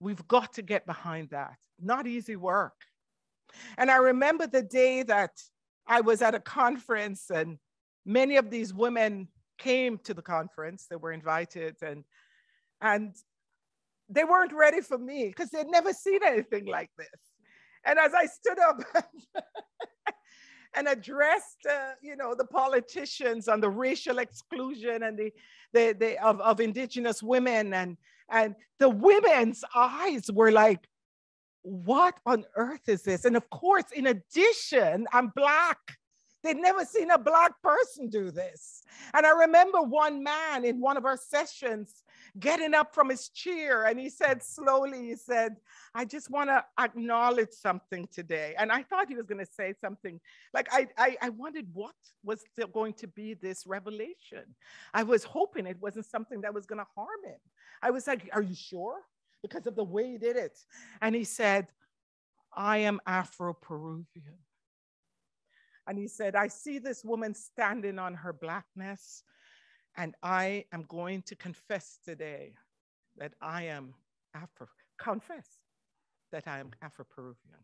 we've got to get behind that. Not easy work. And I remember the day that I was at a conference, and many of these women came to the conference, they were invited, and, and they weren't ready for me because they'd never seen anything like this. And as I stood up and addressed, uh, you know, the politicians on the racial exclusion and the, the, the of, of indigenous women, and, and the women's eyes were like, what on earth is this? And of course, in addition, I'm Black. They'd never seen a Black person do this. And I remember one man in one of our sessions getting up from his chair, and he said slowly, he said, I just want to acknowledge something today. And I thought he was going to say something like, I, I, I wondered what was going to be this revelation. I was hoping it wasn't something that was going to harm him. I was like, are you sure? Because of the way he did it. And he said, I am Afro-Peruvian. And he said, I see this woman standing on her Blackness, and I am going to confess today that I am Afro, confess that I am Afro-Peruvian.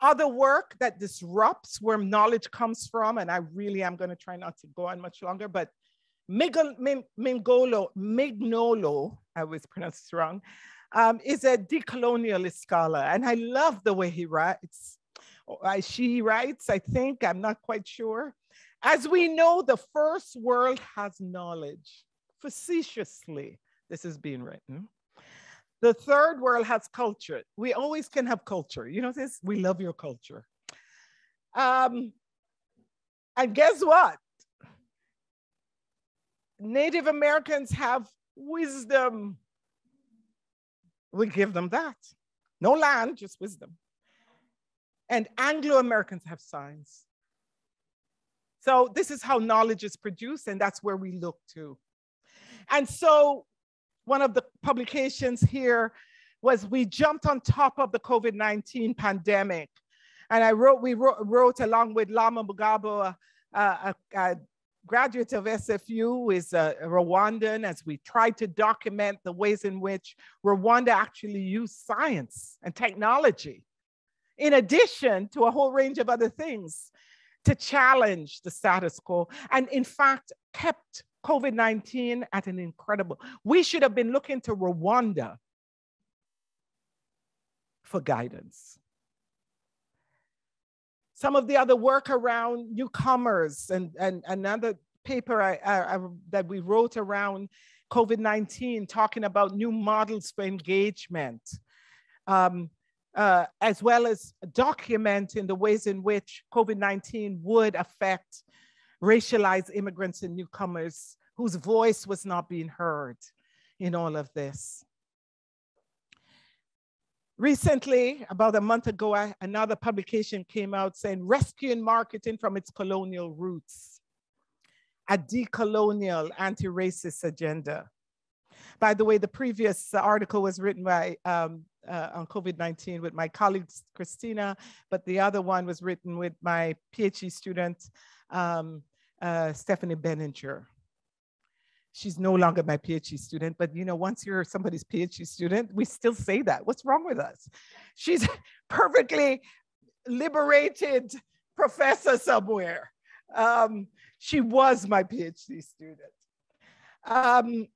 Other work that disrupts where knowledge comes from, and I really am gonna try not to go on much longer, but Mignolo, Mignolo, I always pronounce this wrong, um, is a decolonialist scholar. And I love the way he writes. She writes, I think, I'm not quite sure. As we know, the first world has knowledge. Facetiously, this is being written. The third world has culture. We always can have culture. You know this? We love your culture. Um, and guess what? Native Americans have wisdom. We give them that. No land, just wisdom. And Anglo-Americans have science. So this is how knowledge is produced, and that's where we look to. And so one of the publications here was, we jumped on top of the COVID nineteen pandemic. And I wrote, we wrote, wrote along with Lama Mugabo, a, a, a graduate of S F U, is a Rwandan, as we tried to document the ways in which Rwanda actually used science and technology, in addition to a whole range of other things, to challenge the status quo, and in fact kept COVID nineteen at an incredible, we should have been looking to Rwanda for guidance. Some of the other work around newcomers, and, and another paper I, I, I, that we wrote around COVID nineteen, talking about new models for engagement, um, uh, as well as documenting the ways in which COVID nineteen would affect racialized immigrants and newcomers whose voice was not being heard in all of this. Recently, about a month ago, I, another publication came out saying, Rescuing Marketing from Its Colonial Roots, a Decolonial Anti-Racist Agenda. By the way, the previous article was written by, um, uh, on COVID nineteen with my colleague, Christina, but the other one was written with my PhD student, um, uh, Stephanie Beninger. She's no longer my PhD student, but you know, once you're somebody's PhD student, we still say that. What's wrong with us? She's perfectly liberated professor somewhere. Um, she was my PhD student. Um,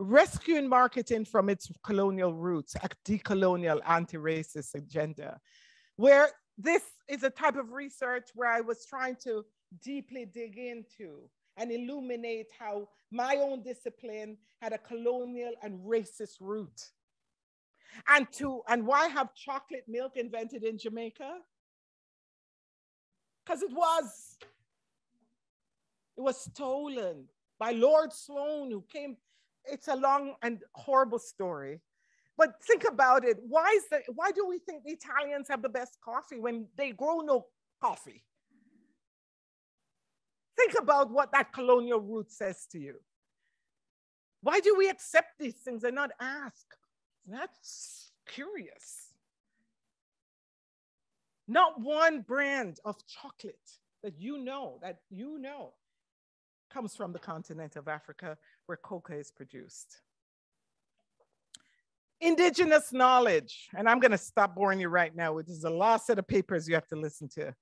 Rescuing Marketing from Its Colonial Roots, a Decolonial Anti-Racist Agenda, where this is a type of research where I was trying to deeply dig into and illuminate how my own discipline had a colonial and racist root. And to, and why have chocolate milk invented in Jamaica? Because it was, it was stolen by Lord Sloan, who came. It's a long and horrible story, but think about it. Why is that? Why do we think the Italians have the best coffee when they grow no coffee? Think about what that colonial root says to you. Why do we accept these things and not ask? That's curious. Not one brand of chocolate that you know, that you know, comes from the continent of Africa where coca is produced. Indigenous knowledge, and I'm gonna stop boring you right now, which is a last set of papers you have to listen to.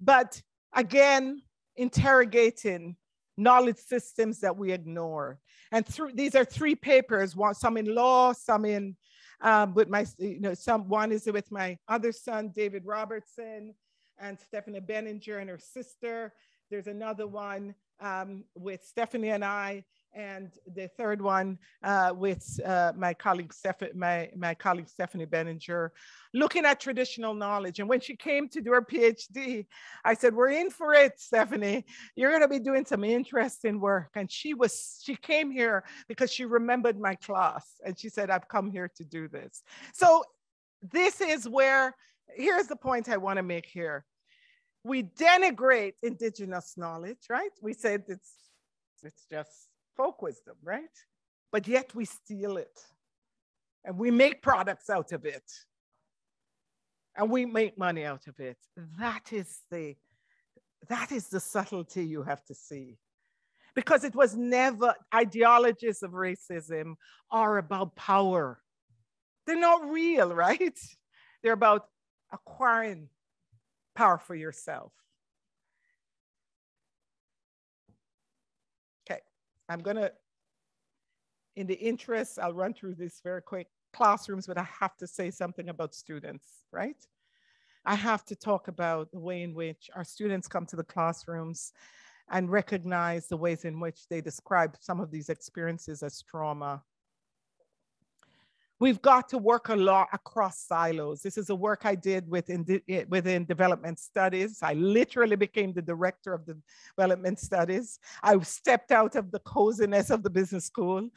But again, interrogating knowledge systems that we ignore. And through, these are three papers, one, some in law, some in, um, with my, you know, some, one is with my other son, David Robertson, and Stephanie Beninger and her sister. There's another one um, with Stephanie and I, and the third one uh, with uh, my colleague, Steph my, my colleague Stephanie Beninger, looking at traditional knowledge. And when she came to do her PhD, I said, we're in for it, Stephanie. You're gonna be doing some interesting work. And she was, she came here because she remembered my class. And she said, I've come here to do this. So this is where, here's the point I wanna make here. We denigrate indigenous knowledge, right? We said it's, it's just, folk wisdom, right? But yet we steal it and we make products out of it and we make money out of it. That is the, that is the subtlety you have to see, because it was never, ideologies of racism are about power. They're not real, right? They're about acquiring power for yourself. I'm gonna, in the interest, I'll run through this very quick, classrooms, but I have to say something about students, right? I have to talk about the way in which our students come to the classrooms and recognize the ways in which they describe some of these experiences as trauma. We've got to work a lot across silos. This is a work I did within, within development studies. I literally became the director of the development studies. I stepped out of the coziness of the business school.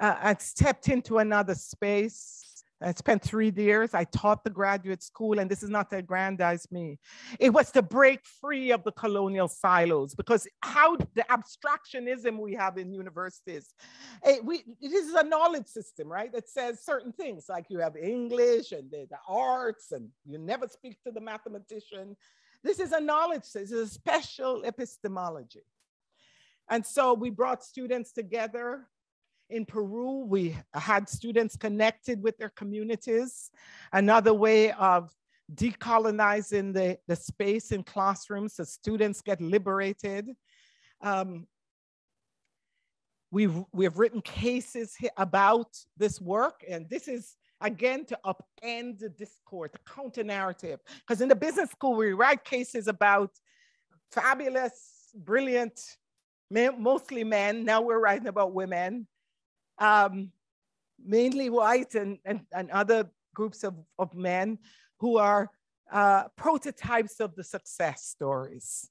Uh, I stepped into another space. I spent three years. I taught the graduate school, and this is not to aggrandize me. It was to break free of the colonial silos, because how the abstractionism we have in universities, it, we, this is a knowledge system, right? That says certain things, like you have English and the, the arts, and you never speak to the mathematician. This is a knowledge system, this is a special epistemology. And so we brought students together. In Peru, we had students connected with their communities. Another way of decolonizing the, the space in classrooms so students get liberated. Um, we've, we've written cases about this work, and this is, again, to upend the discourse, the counter-narrative. Because in the business school, we write cases about fabulous, brilliant, mostly men. Now we're writing about women. Um, mainly white and, and, and other groups of, of men who are uh, prototypes of the success stories.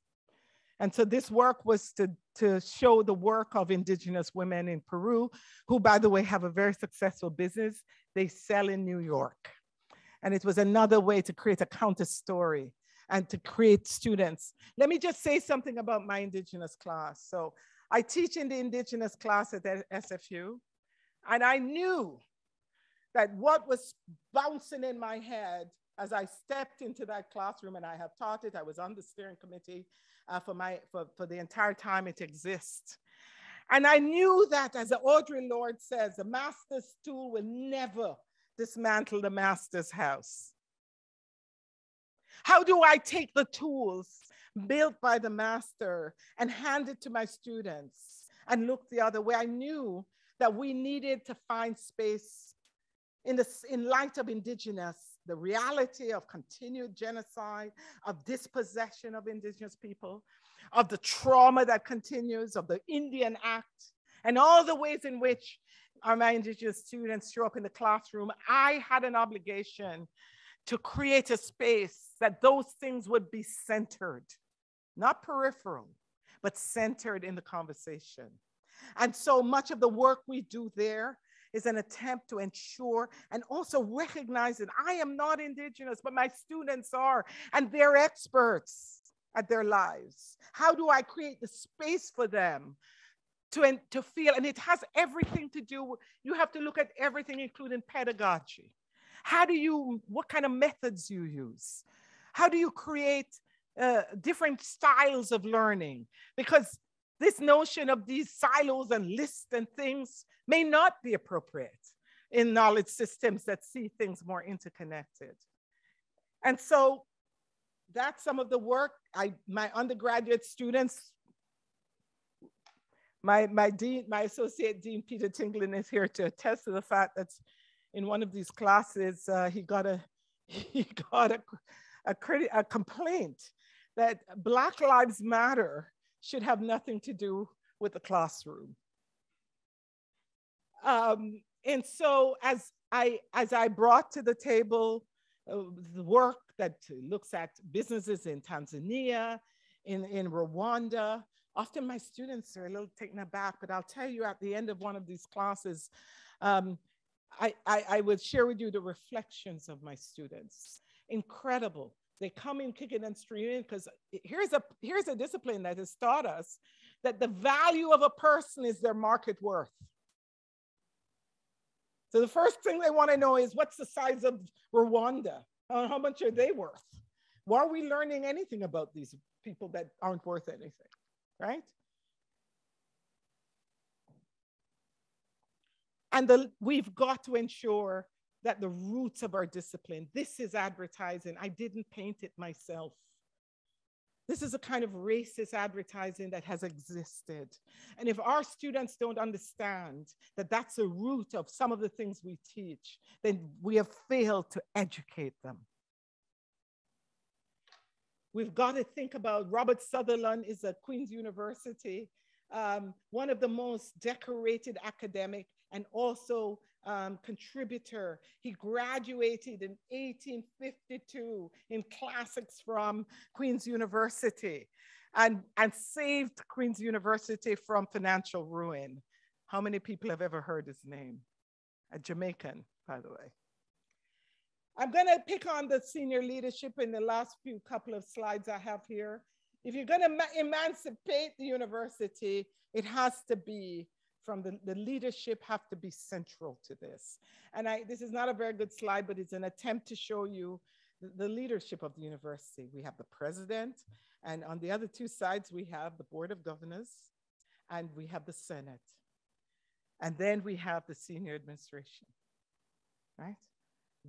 And so this work was to, to show the work of indigenous women in Peru, who, by the way, have a very successful business. They sell in New York. And it was another way to create a counter story and to create students. Let me just say something about my indigenous class. So I teach in the indigenous class at S F U. And I knew that what was bouncing in my head as I stepped into that classroom, and I have taught it, I was on the steering committee uh, for, my, for, for the entire time it exists. And I knew that, as Audre Lorde says, the master's tool will never dismantle the master's house. How do I take the tools built by the master and hand it to my students and look the other way? I knew that we needed to find space in, the, in light of indigenous, the reality of continued genocide, of dispossession of indigenous people. of the trauma that continues, of the Indian Act, and all the ways in which our my Indigenous students show up in the classroom, I had an obligation to create a space that those things would be centered, not peripheral, but centered in the conversation. And so much of the work we do there is an attempt to ensure and also recognize that I am not Indigenous, but my students are, and they're experts at their lives. How do I create the space for them to, to feel? And it has everything to do, you have to look at everything, including pedagogy. How do you, what kind of methods you use? How do you create uh, different styles of learning? Because this notion of these silos and lists and things may not be appropriate in knowledge systems that see things more interconnected. And so that's some of the work. I, my undergraduate students, my, my, dean, my associate dean, Peter Tinglin, is here to attest to the fact that in one of these classes, uh, he got, a, he got a, a, a complaint that Black Lives Matter should have nothing to do with the classroom. Um, and so as I, as I brought to the table uh, the work that looks at businesses in Tanzania, in, in Rwanda, often my students are a little taken aback, but I'll tell you at the end of one of these classes, um, I, I, I would share with you the reflections of my students. Incredible. They come in kicking and streaming because here's a, here's a discipline that has taught us that the value of a person is their market worth. So the first thing they want to know is what's the size of Rwanda? Uh, how much are they worth? Why are we learning anything about these people that aren't worth anything, right? And the, we've got to ensure that the roots of our discipline, this is advertising. I didn't paint it myself. This is a kind of racist advertising that has existed. And if our students don't understand that that's the root of some of the things we teach, then we have failed to educate them. We've got to think about, Robert Sutherland is at Queen's University, um, one of the most decorated academic and also Um, contributor. He graduated in eighteen fifty-two in classics from Queen's University and, and saved Queen's University from financial ruin. How many people have ever heard his name? A Jamaican, by the way. I'm gonna pick on the senior leadership in the last few couple of slides I have here. If you're gonna emancipate the university, it has to be from the, the leadership have to be central to this. And I, this is not a very good slide, but it's an attempt to show you the, the leadership of the university. We have the president, and on the other two sides, we have the board of governors, and we have the Senate. And then we have the senior administration, right?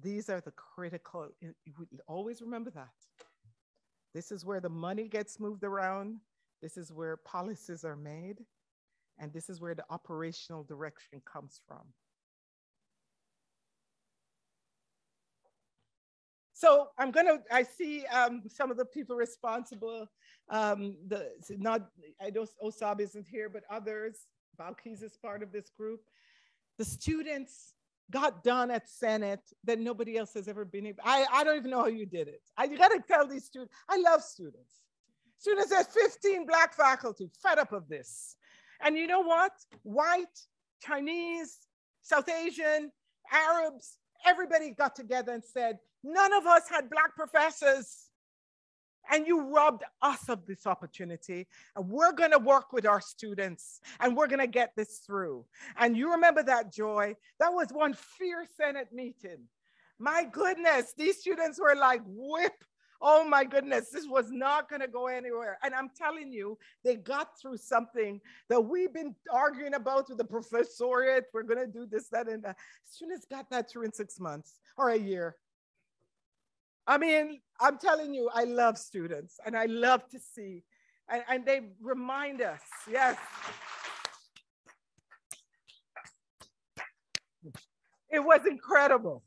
These are the critical, always remember that. This is where the money gets moved around. This is where policies are made. And this is where the operational direction comes from. So I'm gonna, I see um, some of the people responsible, um, the, not, I don't, Osab isn't here, but others, Balkis is part of this group. The students got done at Senate that nobody else has ever been able, I, I don't even know how you did it. I, you gotta tell these students, I love students. Students, there's fifteen Black faculty, fed up of this. And you know what? White, Chinese, South Asian, Arabs, everybody got together and said, none of us had Black professors. And you robbed us of this opportunity. And we're going to work with our students. And we're going to get this through. And you remember that, Joy? That was one fierce Senate meeting. My goodness, these students were like whip. Oh my goodness, this was not gonna go anywhere. And I'm telling you, they got through something that we've been arguing about with the professoriate. We're gonna do this, that, and that. Students got that through in six months or a year. I mean, I'm telling you, I love students and I love to see, and, and they remind us, yes. It was incredible.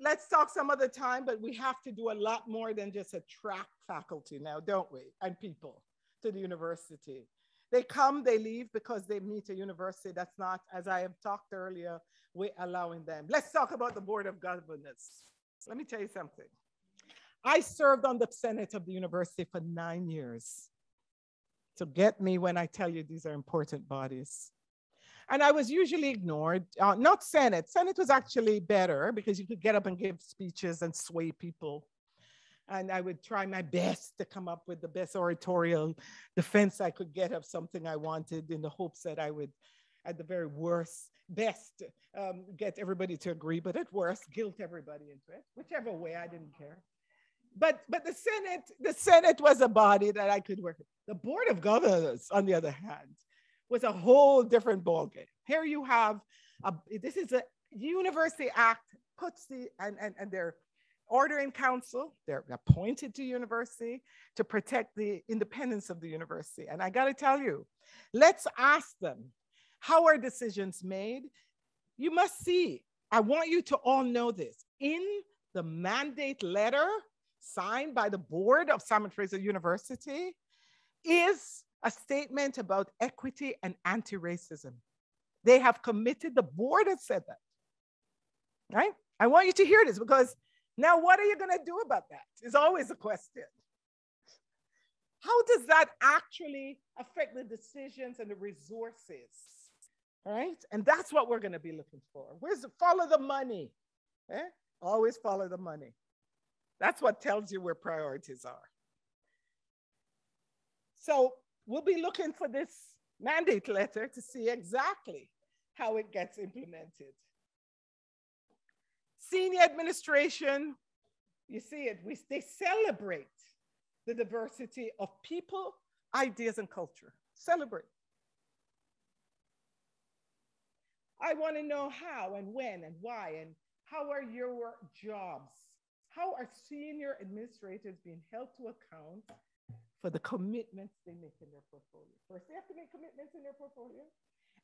let's talk some other time, but we have to do a lot more than just attract faculty now, don't we? And people to the university. They come, they leave because they meet a university that's not, as I have talked earlier, we're allowing them. Let's talk about the Board of Governors. Let me tell you something. I served on the Senate of the university for nine years. So get me when I tell you these are important bodies. And I was usually ignored, uh, not Senate. Senate was actually better because you could get up and give speeches and sway people. And I would try my best to come up with the best oratorial defense I could get of something I wanted in the hopes that I would, at the very worst, best, um, get everybody to agree, but at worst, guilt everybody into it, whichever way, I didn't care. But, but the Senate, the Senate was a body that I could work with. The Board of Governors, on the other hand, was a whole different ballgame. Here you have, a, this is a University Act, puts the, and, and, and they're ordering council, they're appointed to university to protect the independence of the university. And I gotta tell you, let's ask them, how are decisions made? You must see, I want you to all know this, in the mandate letter signed by the board of Simon Fraser University is a statement about equity and anti-racism. They have committed, the board has said that, right? I want you to hear this because now what are you gonna do about that is always a question. How does that actually affect the decisions and the resources, right? And that's what we're gonna be looking for. Where's the, follow the money, eh? Always follow the money. That's what tells you where priorities are. So we'll be looking for this mandate letter to see exactly how it gets implemented. Senior administration, you see it, we, they celebrate the diversity of people, ideas, and culture. Celebrate. I want to know how and when and why and how are your jobs? How are senior administrators being held to account for the commitments they make in their portfolio? First, they have to make commitments in their portfolio,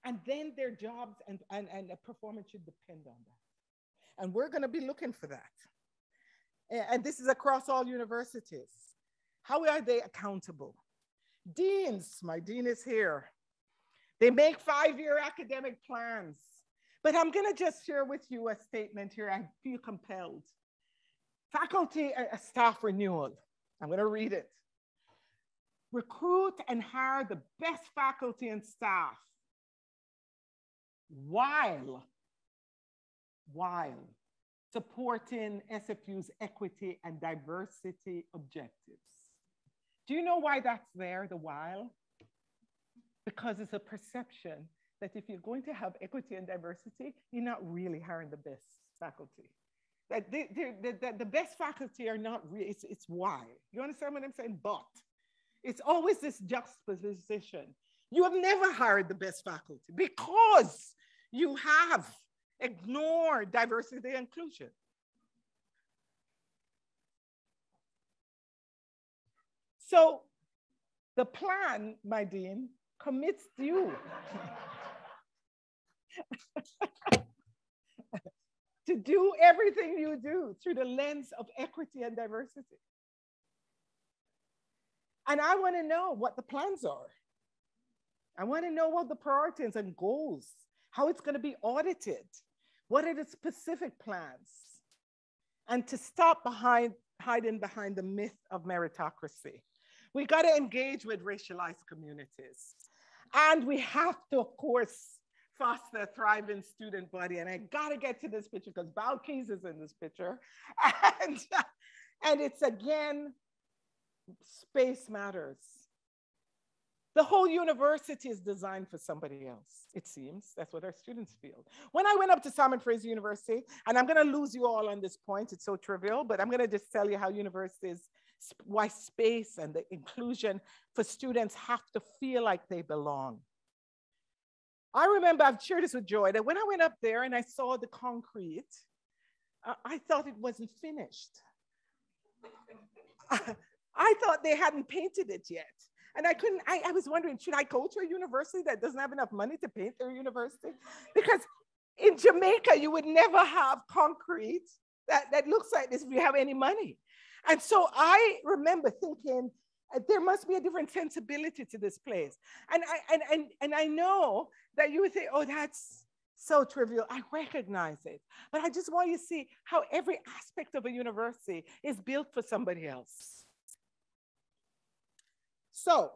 and then their jobs and, and, and performance should depend on that. And we're going to be looking for that. And this is across all universities. How are they accountable? Deans, my dean is here. They make five-year academic plans. But I'm going to just share with you a statement here. I feel compelled. Faculty uh, staff renewal. I'm going to read it. Recruit and hire the best faculty and staff while while supporting S F U's equity and diversity objectives. Do you know why that's there, the while? Because it's a perception that if you're going to have equity and diversity, you're not really hiring the best faculty. That the, the, the, the best faculty are not really, it's, it's why. You understand what I'm saying? But it's always this juxtaposition. You have never hired the best faculty because you have ignore diversity and inclusion. So the plan, my dean, commits you to do everything you do through the lens of equity and diversity. And I want to know what the plans are. I want to know what the priorities and goals, how it's going to be audited. What are the specific plans? And to stop behind, hiding behind the myth of meritocracy. We got to engage with racialized communities. And we have to, of course, foster a thriving student body. And I got to get to this picture because Balkees is in this picture. And, and it's, again, space matters. The whole university is designed for somebody else, it seems. That's what our students feel. When I went up to Simon Fraser University, and I'm gonna lose you all on this point, it's so trivial, but I'm gonna just tell you how universities, why space and the inclusion for students have to feel like they belong. I remember, I've shared this with Joy, that when I went up there and I saw the concrete, uh, I thought it wasn't finished. I thought they hadn't painted it yet. And I couldn't, I, I was wondering, should I go to a university that doesn't have enough money to paint their university? Because in Jamaica, you would never have concrete that, that looks like this if you have any money. And so I remember thinking, there must be a different sensibility to this place. And I, and, and, and I know that you would say, oh, that's so trivial. I recognize it. But I just want you to see how every aspect of a university is built for somebody else. So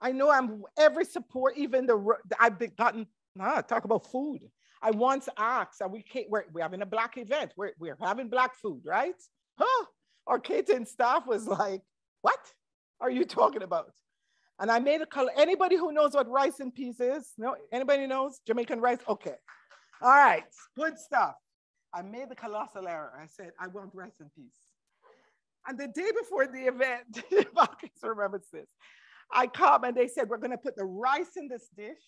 I know I'm every support, even the, I've been gotten, ah, talk about food. I once asked, are we, we're, we're having a Black event. We're, we're having Black food, right? Huh? Our catering staff was like, what are you talking about? And I made a color. Anybody who knows what rice and peas is? No, anybody knows Jamaican rice? Okay. All right, good stuff. I made the colossal error. I said, I want rice and peas. And the day before the event, Marcus remembers this. I come and they said, we're gonna put the rice in this dish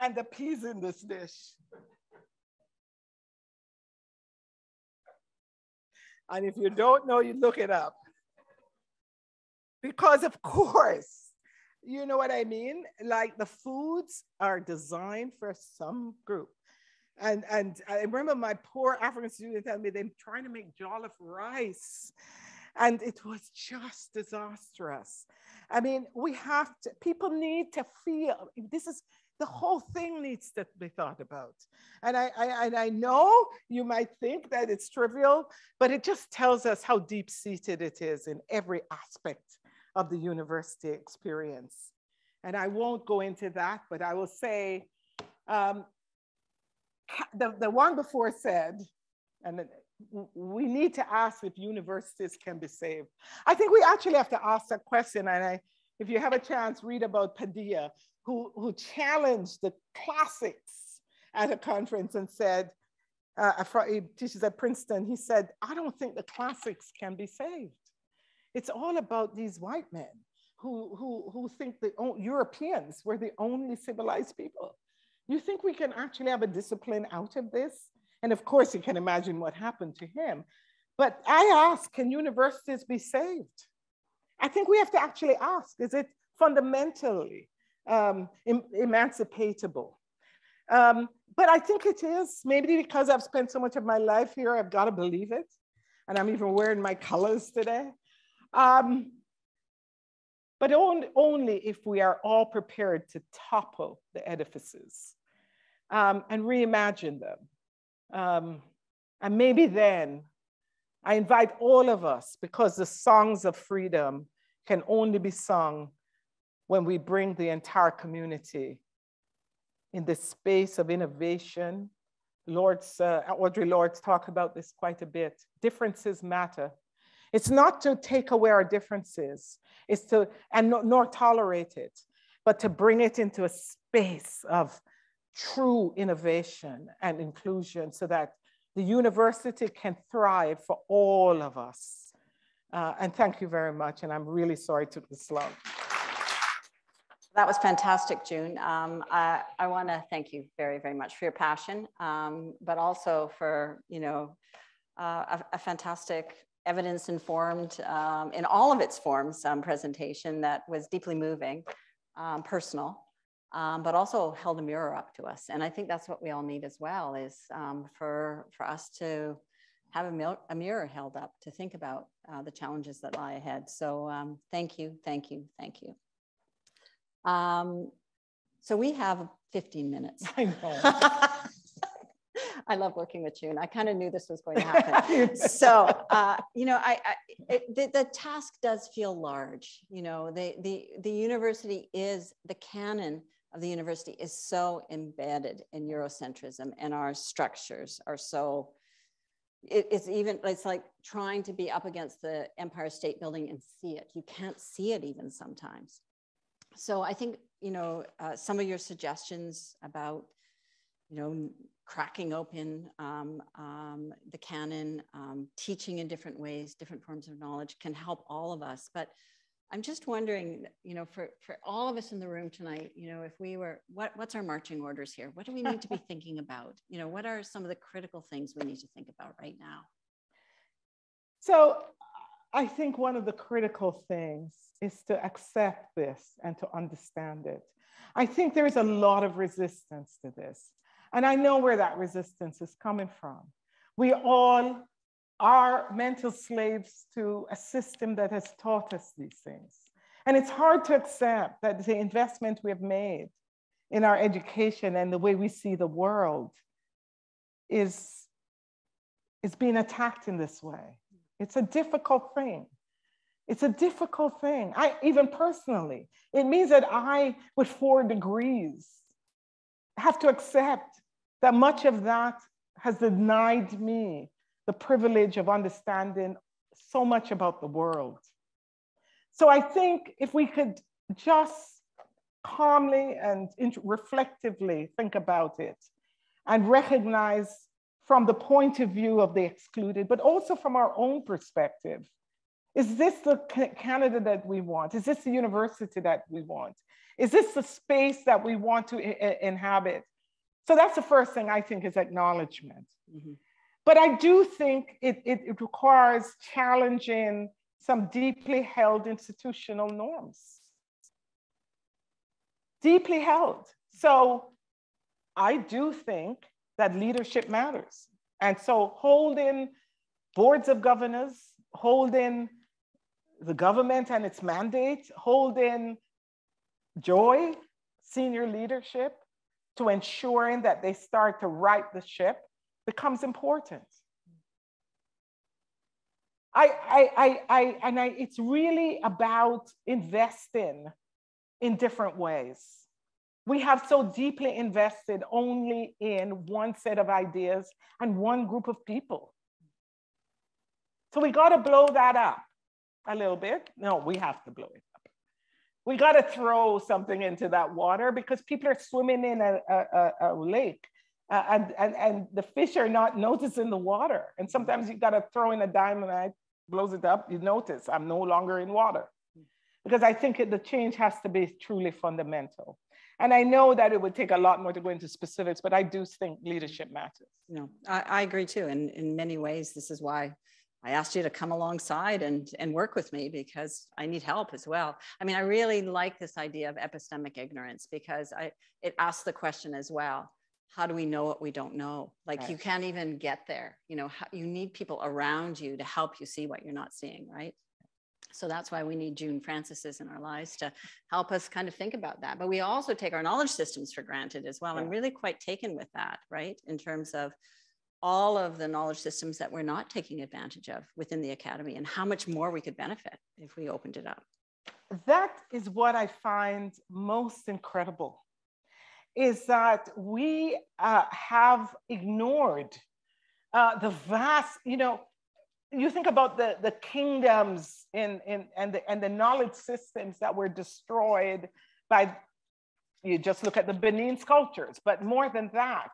and the peas in this dish. And if you don't know, you look it up. Because of course, you know what I mean? Like the foods are designed for some group. And, and I remember my poor African student telling me they're trying to make jollof rice. And it was just disastrous. I mean, we have to, people need to feel, this is, the whole thing needs to be thought about. And I, I, and I know you might think that it's trivial, but it just tells us how deep-seated it is in every aspect of the university experience. And I won't go into that, but I will say, um, the, the one before said, and we need to ask if universities can be saved. I think we actually have to ask that question. And I, if you have a chance, read about Padilla, who, who challenged the classics at a conference and said, uh, he teaches at Princeton, he said, I don't think the classics can be saved. It's all about these white men who, who, who think the Europeans were the only civilized people. You think we can actually have a discipline out of this? And of course, you can imagine what happened to him. But I ask, can universities be saved? I think we have to actually ask, is it fundamentally um, em emancipatable? Um, but I think it is, maybe because I've spent so much of my life here, I've got to believe it. And I'm even wearing my colors today. Um, but on, only if we are all prepared to topple the edifices um, and reimagine them. Um, and maybe then, I invite all of us, because the songs of freedom can only be sung when we bring the entire community in the space of innovation. Lord's, uh, Audre Lorde talk about this quite a bit. Differences matter. It's not to take away our differences, it's to, and no, nor tolerate it, but to bring it into a space of true innovation and inclusion so that the university can thrive for all of us. Uh, and thank you very much. And I'm really sorry it took this long. That was fantastic, June. Um, I, I want to thank you very, very much for your passion, um, but also for, you know, uh, a, a fantastic evidence-informed um, in all of its forms um, presentation that was deeply moving, um, personal. Um, but also held a mirror up to us. And I think that's what we all need as well, is um, for, for us to have a, mil a mirror held up to think about uh, the challenges that lie ahead. So um, thank you, thank you, thank you. Um, so we have fifteen minutes. I know. I love working with you, and I kind of knew this was going to happen. So, uh, you know, I, I it, the, the task does feel large. You know, the, the, the university is, the canon of the university is so embedded in Eurocentrism, and our structures are so, it, it's even, it's like trying to be up against the Empire State Building and see it. You can't see it even sometimes. So I think, you know, uh, some of your suggestions about, you know, cracking open um, um, the canon, um, teaching in different ways, different forms of knowledge can help all of us. But I'm just wondering, you know, for, for all of us in the room tonight, you know, if we were, what, what's our marching orders here? What do we need to be thinking about? You know, what are some of the critical things we need to think about right now? So I think one of the critical things is to accept this and to understand it. I think there is a lot of resistance to this. And I know where that resistance is coming from. We all are mental slaves to a system that has taught us these things. And it's hard to accept that the investment we have made in our education and the way we see the world is, is being attacked in this way. It's a difficult thing. It's a difficult thing. I, even personally, it means that I, with four degrees, have to accept that much of that has denied me the privilege of understanding so much about the world. So I think if we could just calmly and reflectively think about it and recognize from the point of view of the excluded, but also from our own perspective, is this the Canada that we want? Is this the university that we want? Is this the space that we want to inhabit? So that's the first thing I think is acknowledgement. Mm-hmm. But I do think it, it, it requires challenging some deeply held institutional norms. Deeply held. So I do think that leadership matters. And so holding boards of governors, holding the government and its mandate, holding Joy, senior leadership, to ensuring that they start to right the ship becomes important. I, I, I, I, and I, it's really about investing in different ways. We have so deeply invested only in one set of ideas and one group of people. So we got to blow that up a little bit. No, we have to blow it up. We got to throw something into that water because people are swimming in a, a, a lake. Uh, and, and, and the fish are not noticing the water. And sometimes you gotta throw in a dime and it blows it up, you notice I'm no longer in water. Because I think it, the change has to be truly fundamental. And I know that it would take a lot more to go into specifics, but I do think leadership matters. No, I, I agree too. And in many ways, this is why I asked you to come alongside and, and work with me because I need help as well. I mean, I really like this idea of epistemic ignorance because I, it asks the question as well. How do we know what we don't know? Like right. You can't even get there. You know, how, you need people around you to help you see what you're not seeing, right? So that's why we need June Francis's in our lives to help us kind of think about that. But we also take our knowledge systems for granted as well. Yeah. I'm really quite taken with that, right? In terms of all of the knowledge systems that we're not taking advantage of within the academy and how much more we could benefit if we opened it up. That is what I find most incredible. Is that we uh, have ignored uh, the vast, you know, you think about the, the kingdoms in, in, and, the, and the knowledge systems that were destroyed by, you just look at the Benin sculptures, but more than that,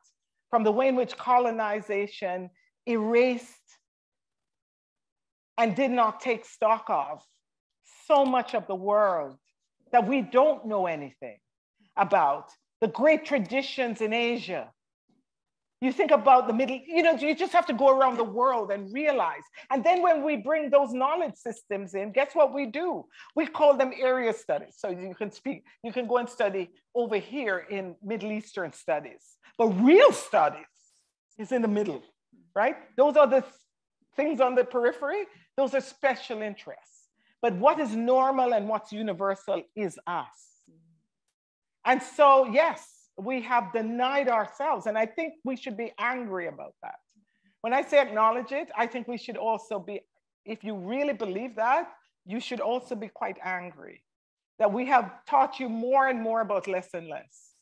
from the way in which colonization erased and did not take stock of so much of the world that we don't know anything about. The great traditions in Asia. You think about the Middle, you know, you just have to go around the world and realize. And then when we bring those knowledge systems in, guess what we do? We call them area studies. So you can speak, you can go and study over here in Middle Eastern studies, but real studies is in the middle, right? Those are the things on the periphery. Those are special interests. But what is normal and what's universal is us. And so, yes, we have denied ourselves. And I think we should be angry about that. When I say acknowledge it, I think we should also be, if you really believe that, you should also be quite angry that we have taught you more and more about less and less.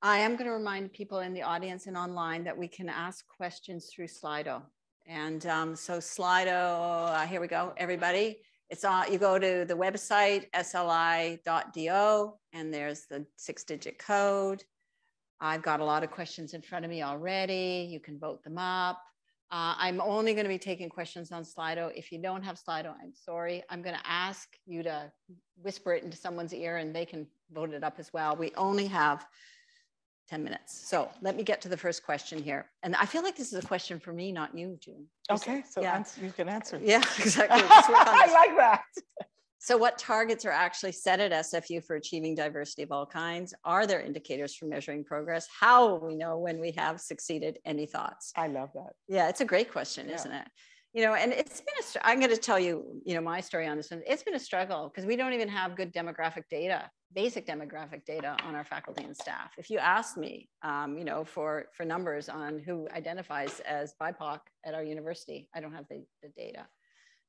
I am going to remind people in the audience and online that we can ask questions through Slido. And um, so Slido, uh, here we go, everybody. It's on, you go to the website, S L I dot D O, and there's the six digit code. I've got a lot of questions in front of me already. You can vote them up. Uh, I'm only gonna be taking questions on Slido. If you don't have Slido, I'm sorry. I'm gonna ask you to whisper it into someone's ear and they can vote it up as well. We only have ten minutes. So let me get to the first question here. And I feel like this is a question for me, not you, June. Okay, so yeah. Answer, you can answer. Yeah, exactly. I like that. So what targets are actually set at S F U for achieving diversity of all kinds? Are there indicators for measuring progress? How will we know when we have succeeded? Any thoughts? I love that. Yeah, it's a great question, yeah. Isn't it? You know, and it's been, a, I'm going to tell you, you know, my story on this one. It's been a struggle because we don't even have good demographic data, basic demographic data on our faculty and staff. If you asked me, um, you know, for, for numbers on who identifies as B I P O C at our university, I don't have the, the data.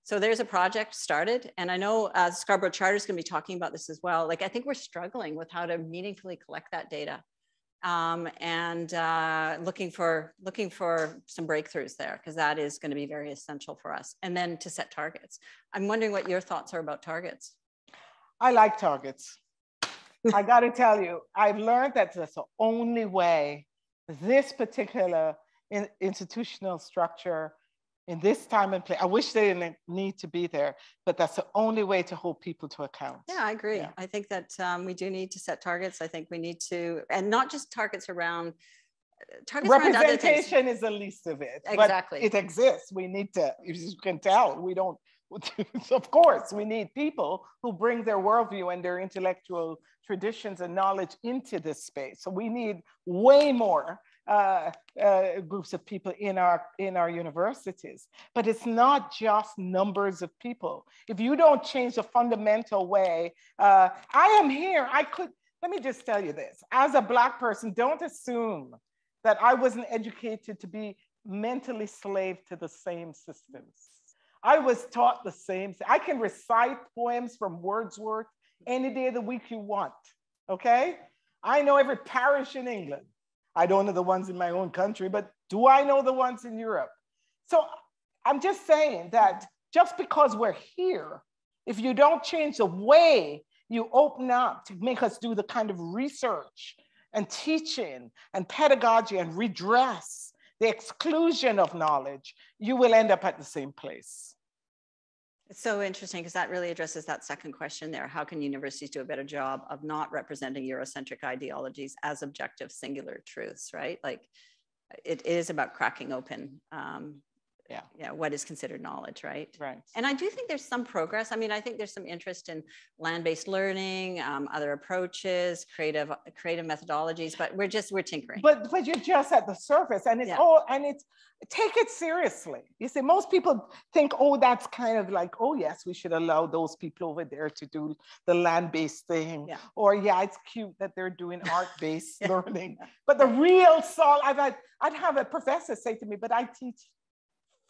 So there's a project started, and I know uh, Scarborough Charter is going to be talking about this as well. Like, I think we're struggling with how to meaningfully collect that data, um, and uh, looking for looking for some breakthroughs there, because that is going to be very essential for us. And then to set targets. I'm wondering what your thoughts are about targets. I like targets. I got to tell you, I've learned that that's the only way this particular in institutional structure in this time and place, I wish they didn't need to be there, but that's the only way to hold people to account. Yeah, I agree. Yeah. I think that um, we do need to set targets. I think we need to, and not just targets around, targets representation around is the least of it. Exactly. But it exists. We need to, as you can tell, we don't, of course, we need people who bring their worldview and their intellectual traditions and knowledge into this space. So we need way more Uh, uh, groups of people in our in our universities. But it's not just numbers of people. If you don't change the fundamental way, uh, I am here, I could, let me just tell you this, as a Black person, don't assume that I wasn't educated to be mentally slave to the same systems. I was taught the same, I can recite poems from Wordsworth any day of the week you want, okay? I know every parish in England. I don't know the ones in my own country, but do I know the ones in Europe? So I'm just saying that just because we're here, if you don't change the way you open up to make us do the kind of research and teaching and pedagogy and redress the exclusion of knowledge, you will end up at the same place. It's so interesting because that really addresses that second question there. How can universities do a better job of not representing Eurocentric ideologies as objective singular truths, right? Like, it is about cracking open um, yeah. yeah, what is considered knowledge, right? Right. And I do think there's some progress. I mean, I think there's some interest in land-based learning, um, other approaches, creative creative methodologies, but we're just, we're tinkering. But, but you're just at the surface, and it's yeah. all, and it's, take it seriously. You see, most people think, oh, that's kind of like, oh, yes, we should allow those people over there to do the land-based thing. Yeah. Or, yeah, it's cute that they're doing art-based yeah. learning. But the real soul, I've had, I'd have a professor say to me, but I teach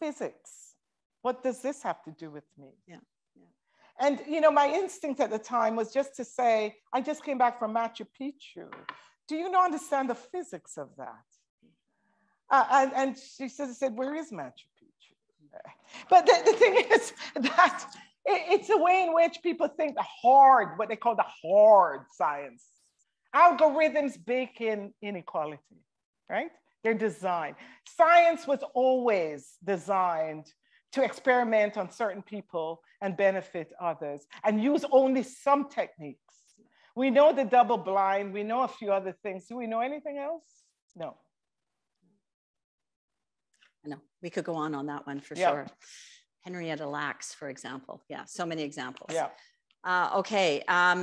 physics. What does this have to do with me? Yeah. yeah. And, you know, my instinct at the time was just to say, I just came back from Machu Picchu. Do you not understand the physics of that? Uh, and, and she said, where is Machu Picchu? But the, the thing is that it, it's a way in which people think the hard, what they call the hard science. Algorithms bake in inequality, right? They're designed. Science was always designed to experiment on certain people and benefit others and use only some techniques. We know the double blind, we know a few other things. Do we know anything else? No. I know, we could go on on that one for yeah. sure. Henrietta Lacks, for example. Yeah, so many examples. Yeah. Uh, okay, um,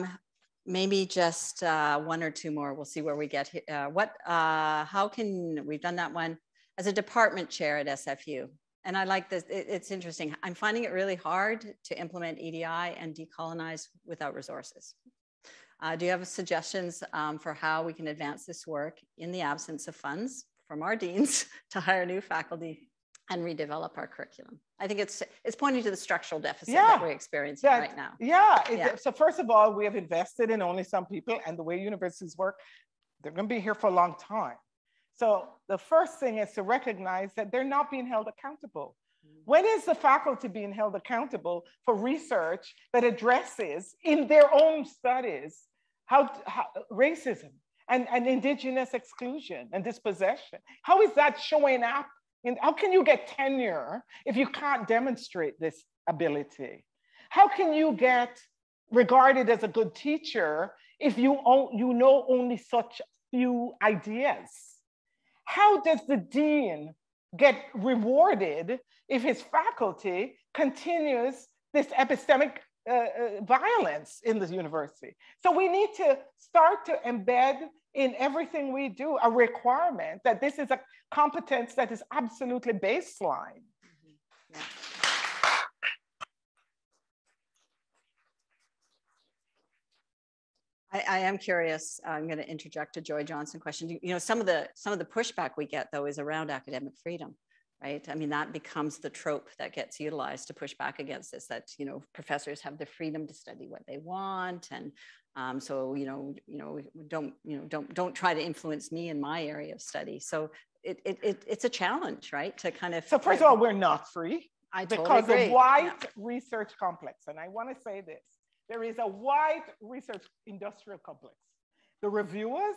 maybe just uh, one or two more. We'll see where we get. Uh, what, uh, how can, we've done that one. As a department chair at S F U, and I like this, it, it's interesting. I'm finding it really hard to implement E D I and decolonize without resources. Uh, do you have suggestions um, for how we can advance this work in the absence of funds from our deans to hire new faculty and redevelop our curriculum? I think it's it's pointing to the structural deficit yeah, that we're experiencing that, right now. Yeah. yeah. So first of all, we have invested in only some people, and the way universities work, they're going to be here for a long time. So the first thing is to recognize that they're not being held accountable. When is the faculty being held accountable for research that addresses in their own studies how, how racism? And, and indigenous exclusion and dispossession. How is that showing up? In, how can you get tenure if you can't demonstrate this ability? How can you get regarded as a good teacher if you, you know only such few ideas? How does the dean get rewarded if his faculty continues this epistemic uh, uh, violence in the university. So we need to start to embed in everything we do a requirement that this is a competence that is absolutely baseline. Mm-hmm. Yeah. I, I am curious. I'm going to interject a Joy Johnson question. You, you know, some of the some of the pushback we get though is around academic freedom, right? I mean, that becomes the trope that gets utilized to push back against this. That you know, professors have the freedom to study what they want, and um, so you know, you know, don't you know, don't don't try to influence me in my area of study. So it it, it it's a challenge, right? To kind of so first of all, we're not free I totally because agree. Of white yeah. research complex, and I want to say this. There is a wide research industrial complex. The reviewers,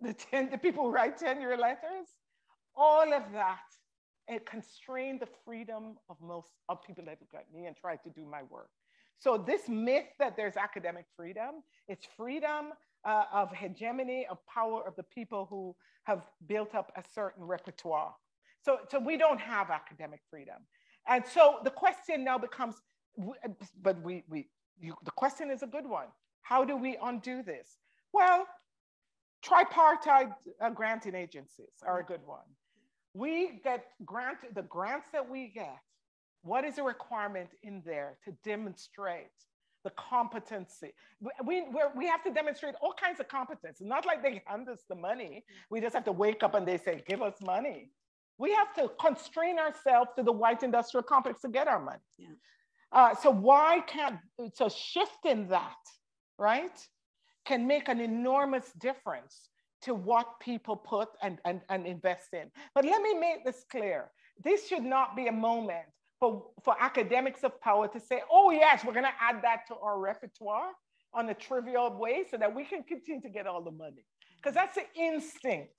the, ten, the people who write tenure letters, all of that, it constrained the freedom of most of people that look at me and try to do my work. So this myth that there's academic freedom, it's freedom uh, of hegemony, of power of the people who have built up a certain repertoire. So, so we don't have academic freedom. And so the question now becomes, but we, we, You, the question is a good one. How do we undo this? Well, tripartite uh, granting agencies are a good one. We get granted the grants that we get. What is the requirement in there to demonstrate the competency? We, we, we have to demonstrate all kinds of competence. Not like they hand us the money. We just have to wake up and they say, give us money. We have to constrain ourselves to the white industrial complex to get our money. Yeah. Uh, so why can't, so shifting that, right, can make an enormous difference to what people put and, and, and invest in. But let me make this clear. This should not be a moment for, for academics of power to say, oh yes, we're gonna add that to our repertoire on a trivial way so that we can continue to get all the money. Because that's the instinct.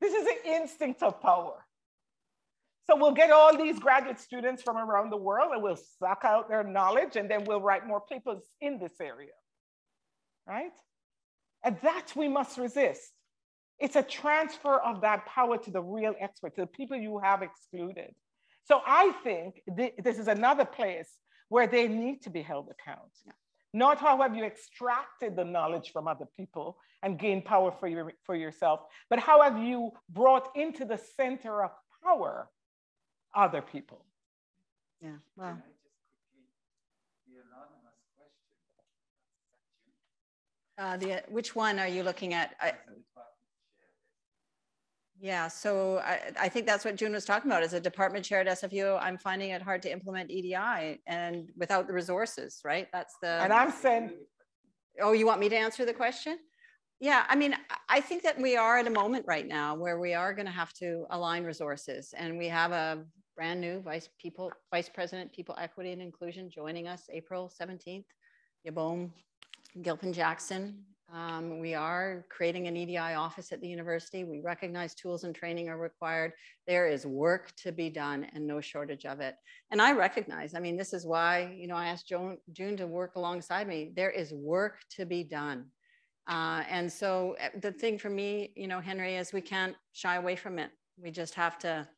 This is the instinct of power. So we'll get all these graduate students from around the world and we'll suck out their knowledge and then we'll write more papers in this area, right? And that we must resist. It's a transfer of that power to the real experts, to the people you have excluded. So I think th this is another place where they need to be held account. Yeah. Not how have you extracted the knowledge from other people and gained power for, your, for yourself, but how have you brought into the center of power other people. Yeah, well. Can I just quickly, the anonymous question? Uh, the, uh, which one are you looking at? I, yeah, so I, I think that's what June was talking about. As a department chair at S F U, I'm finding it hard to implement E D I and without the resources, right? That's the- And I'm saying- Oh, you want me to answer the question? Yeah, I mean, I think that we are at a moment right now where we are going to have to align resources, and we have a brand new vice people, vice president, people equity and inclusion, joining us April seventeenth, Yabom Gilpin Jackson. Um, we are creating an E D I office at the university. We recognize tools and training are required. There is work to be done and no shortage of it. And I recognize, I mean, this is why, you know, I asked Joan, June to work alongside me. There is work to be done. Uh, and so the thing for me, you know, Henry, is we can't shy away from it. We just have to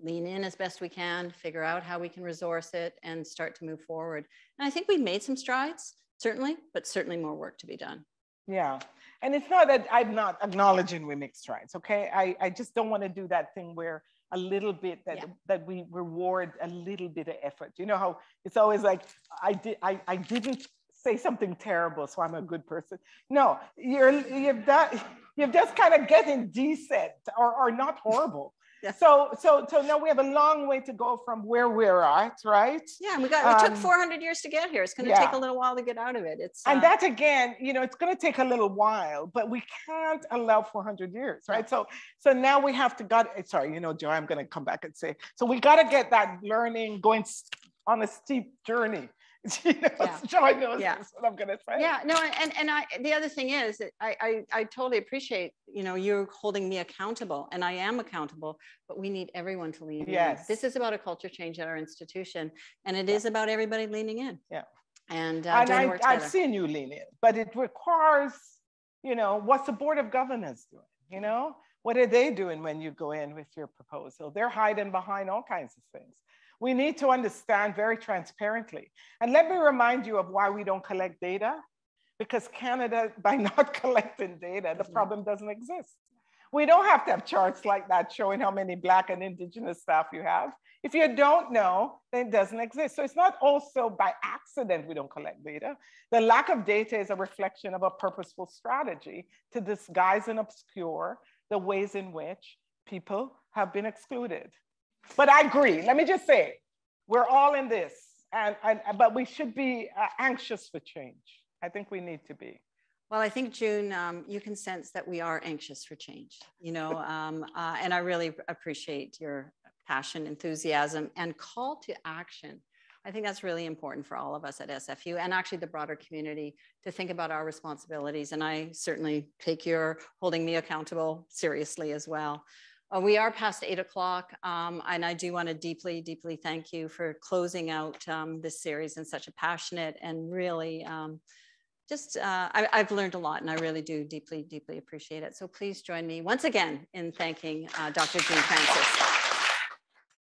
lean in as best we can, figure out how we can resource it and start to move forward. And I think we've made some strides, certainly, but certainly more work to be done. Yeah. And it's not that I'm not acknowledging we make strides, okay? I, I just don't want to do that thing where a little bit that, yeah. that we reward a little bit of effort. You know how it's always like, I, did, I, I didn't say something terrible, so I'm a good person. No, you're you've done you've just kind of getting decent or, or not horrible. Yeah. So so so now we have a long way to go from where we're at, right? Yeah, and we got um, it took four hundred years to get here. It's going to yeah. take a little while to get out of it. It's and uh, that again, you know, it's going to take a little while, but we can't allow four hundred years, right? Yeah. So so now we have to got sorry, you know, Joy, I'm going to come back and say so we got to get that learning going on a steep journey. You know, yeah. So I know yeah. that's what I'm gonna say. Yeah, no, and and I the other thing is that I, I I totally appreciate, you know, you're holding me accountable and I am accountable, but we need everyone to lean yes. in. This is about a culture change at our institution, and it yeah. is about everybody leaning in. Yeah. And, uh, and I, I've better. seen you lean in, but it requires, you know, what's the board of governors doing? You know, what are they doing when you go in with your proposal? They're hiding behind all kinds of things. we need to understand very transparently. And let me remind you of why we don't collect data, because Canada, by not collecting data, the problem doesn't exist. We don't have to have charts like that showing how many Black and Indigenous staff you have. If you don't know, then it doesn't exist. So it's not also by accident we don't collect data. The lack of data is a reflection of a purposeful strategy to disguise and obscure the ways in which people have been excluded. But I agree, let me just say, we're all in this, and, and but we should be uh, anxious for change. I think we need to be. Well, I think, June, um, you can sense that we are anxious for change, you know, um, uh, and I really appreciate your passion, enthusiasm, and call to action. I think that's really important for all of us at S F U and actually the broader community to think about our responsibilities. And I certainly take your holding me accountable seriously as well. Uh, we are past eight o'clock, um, and I do want to deeply, deeply thank you for closing out um, this series in such a passionate and really um, just, uh, I, I've learned a lot, and I really do deeply, deeply appreciate it. So please join me once again in thanking uh, Doctor June Francis.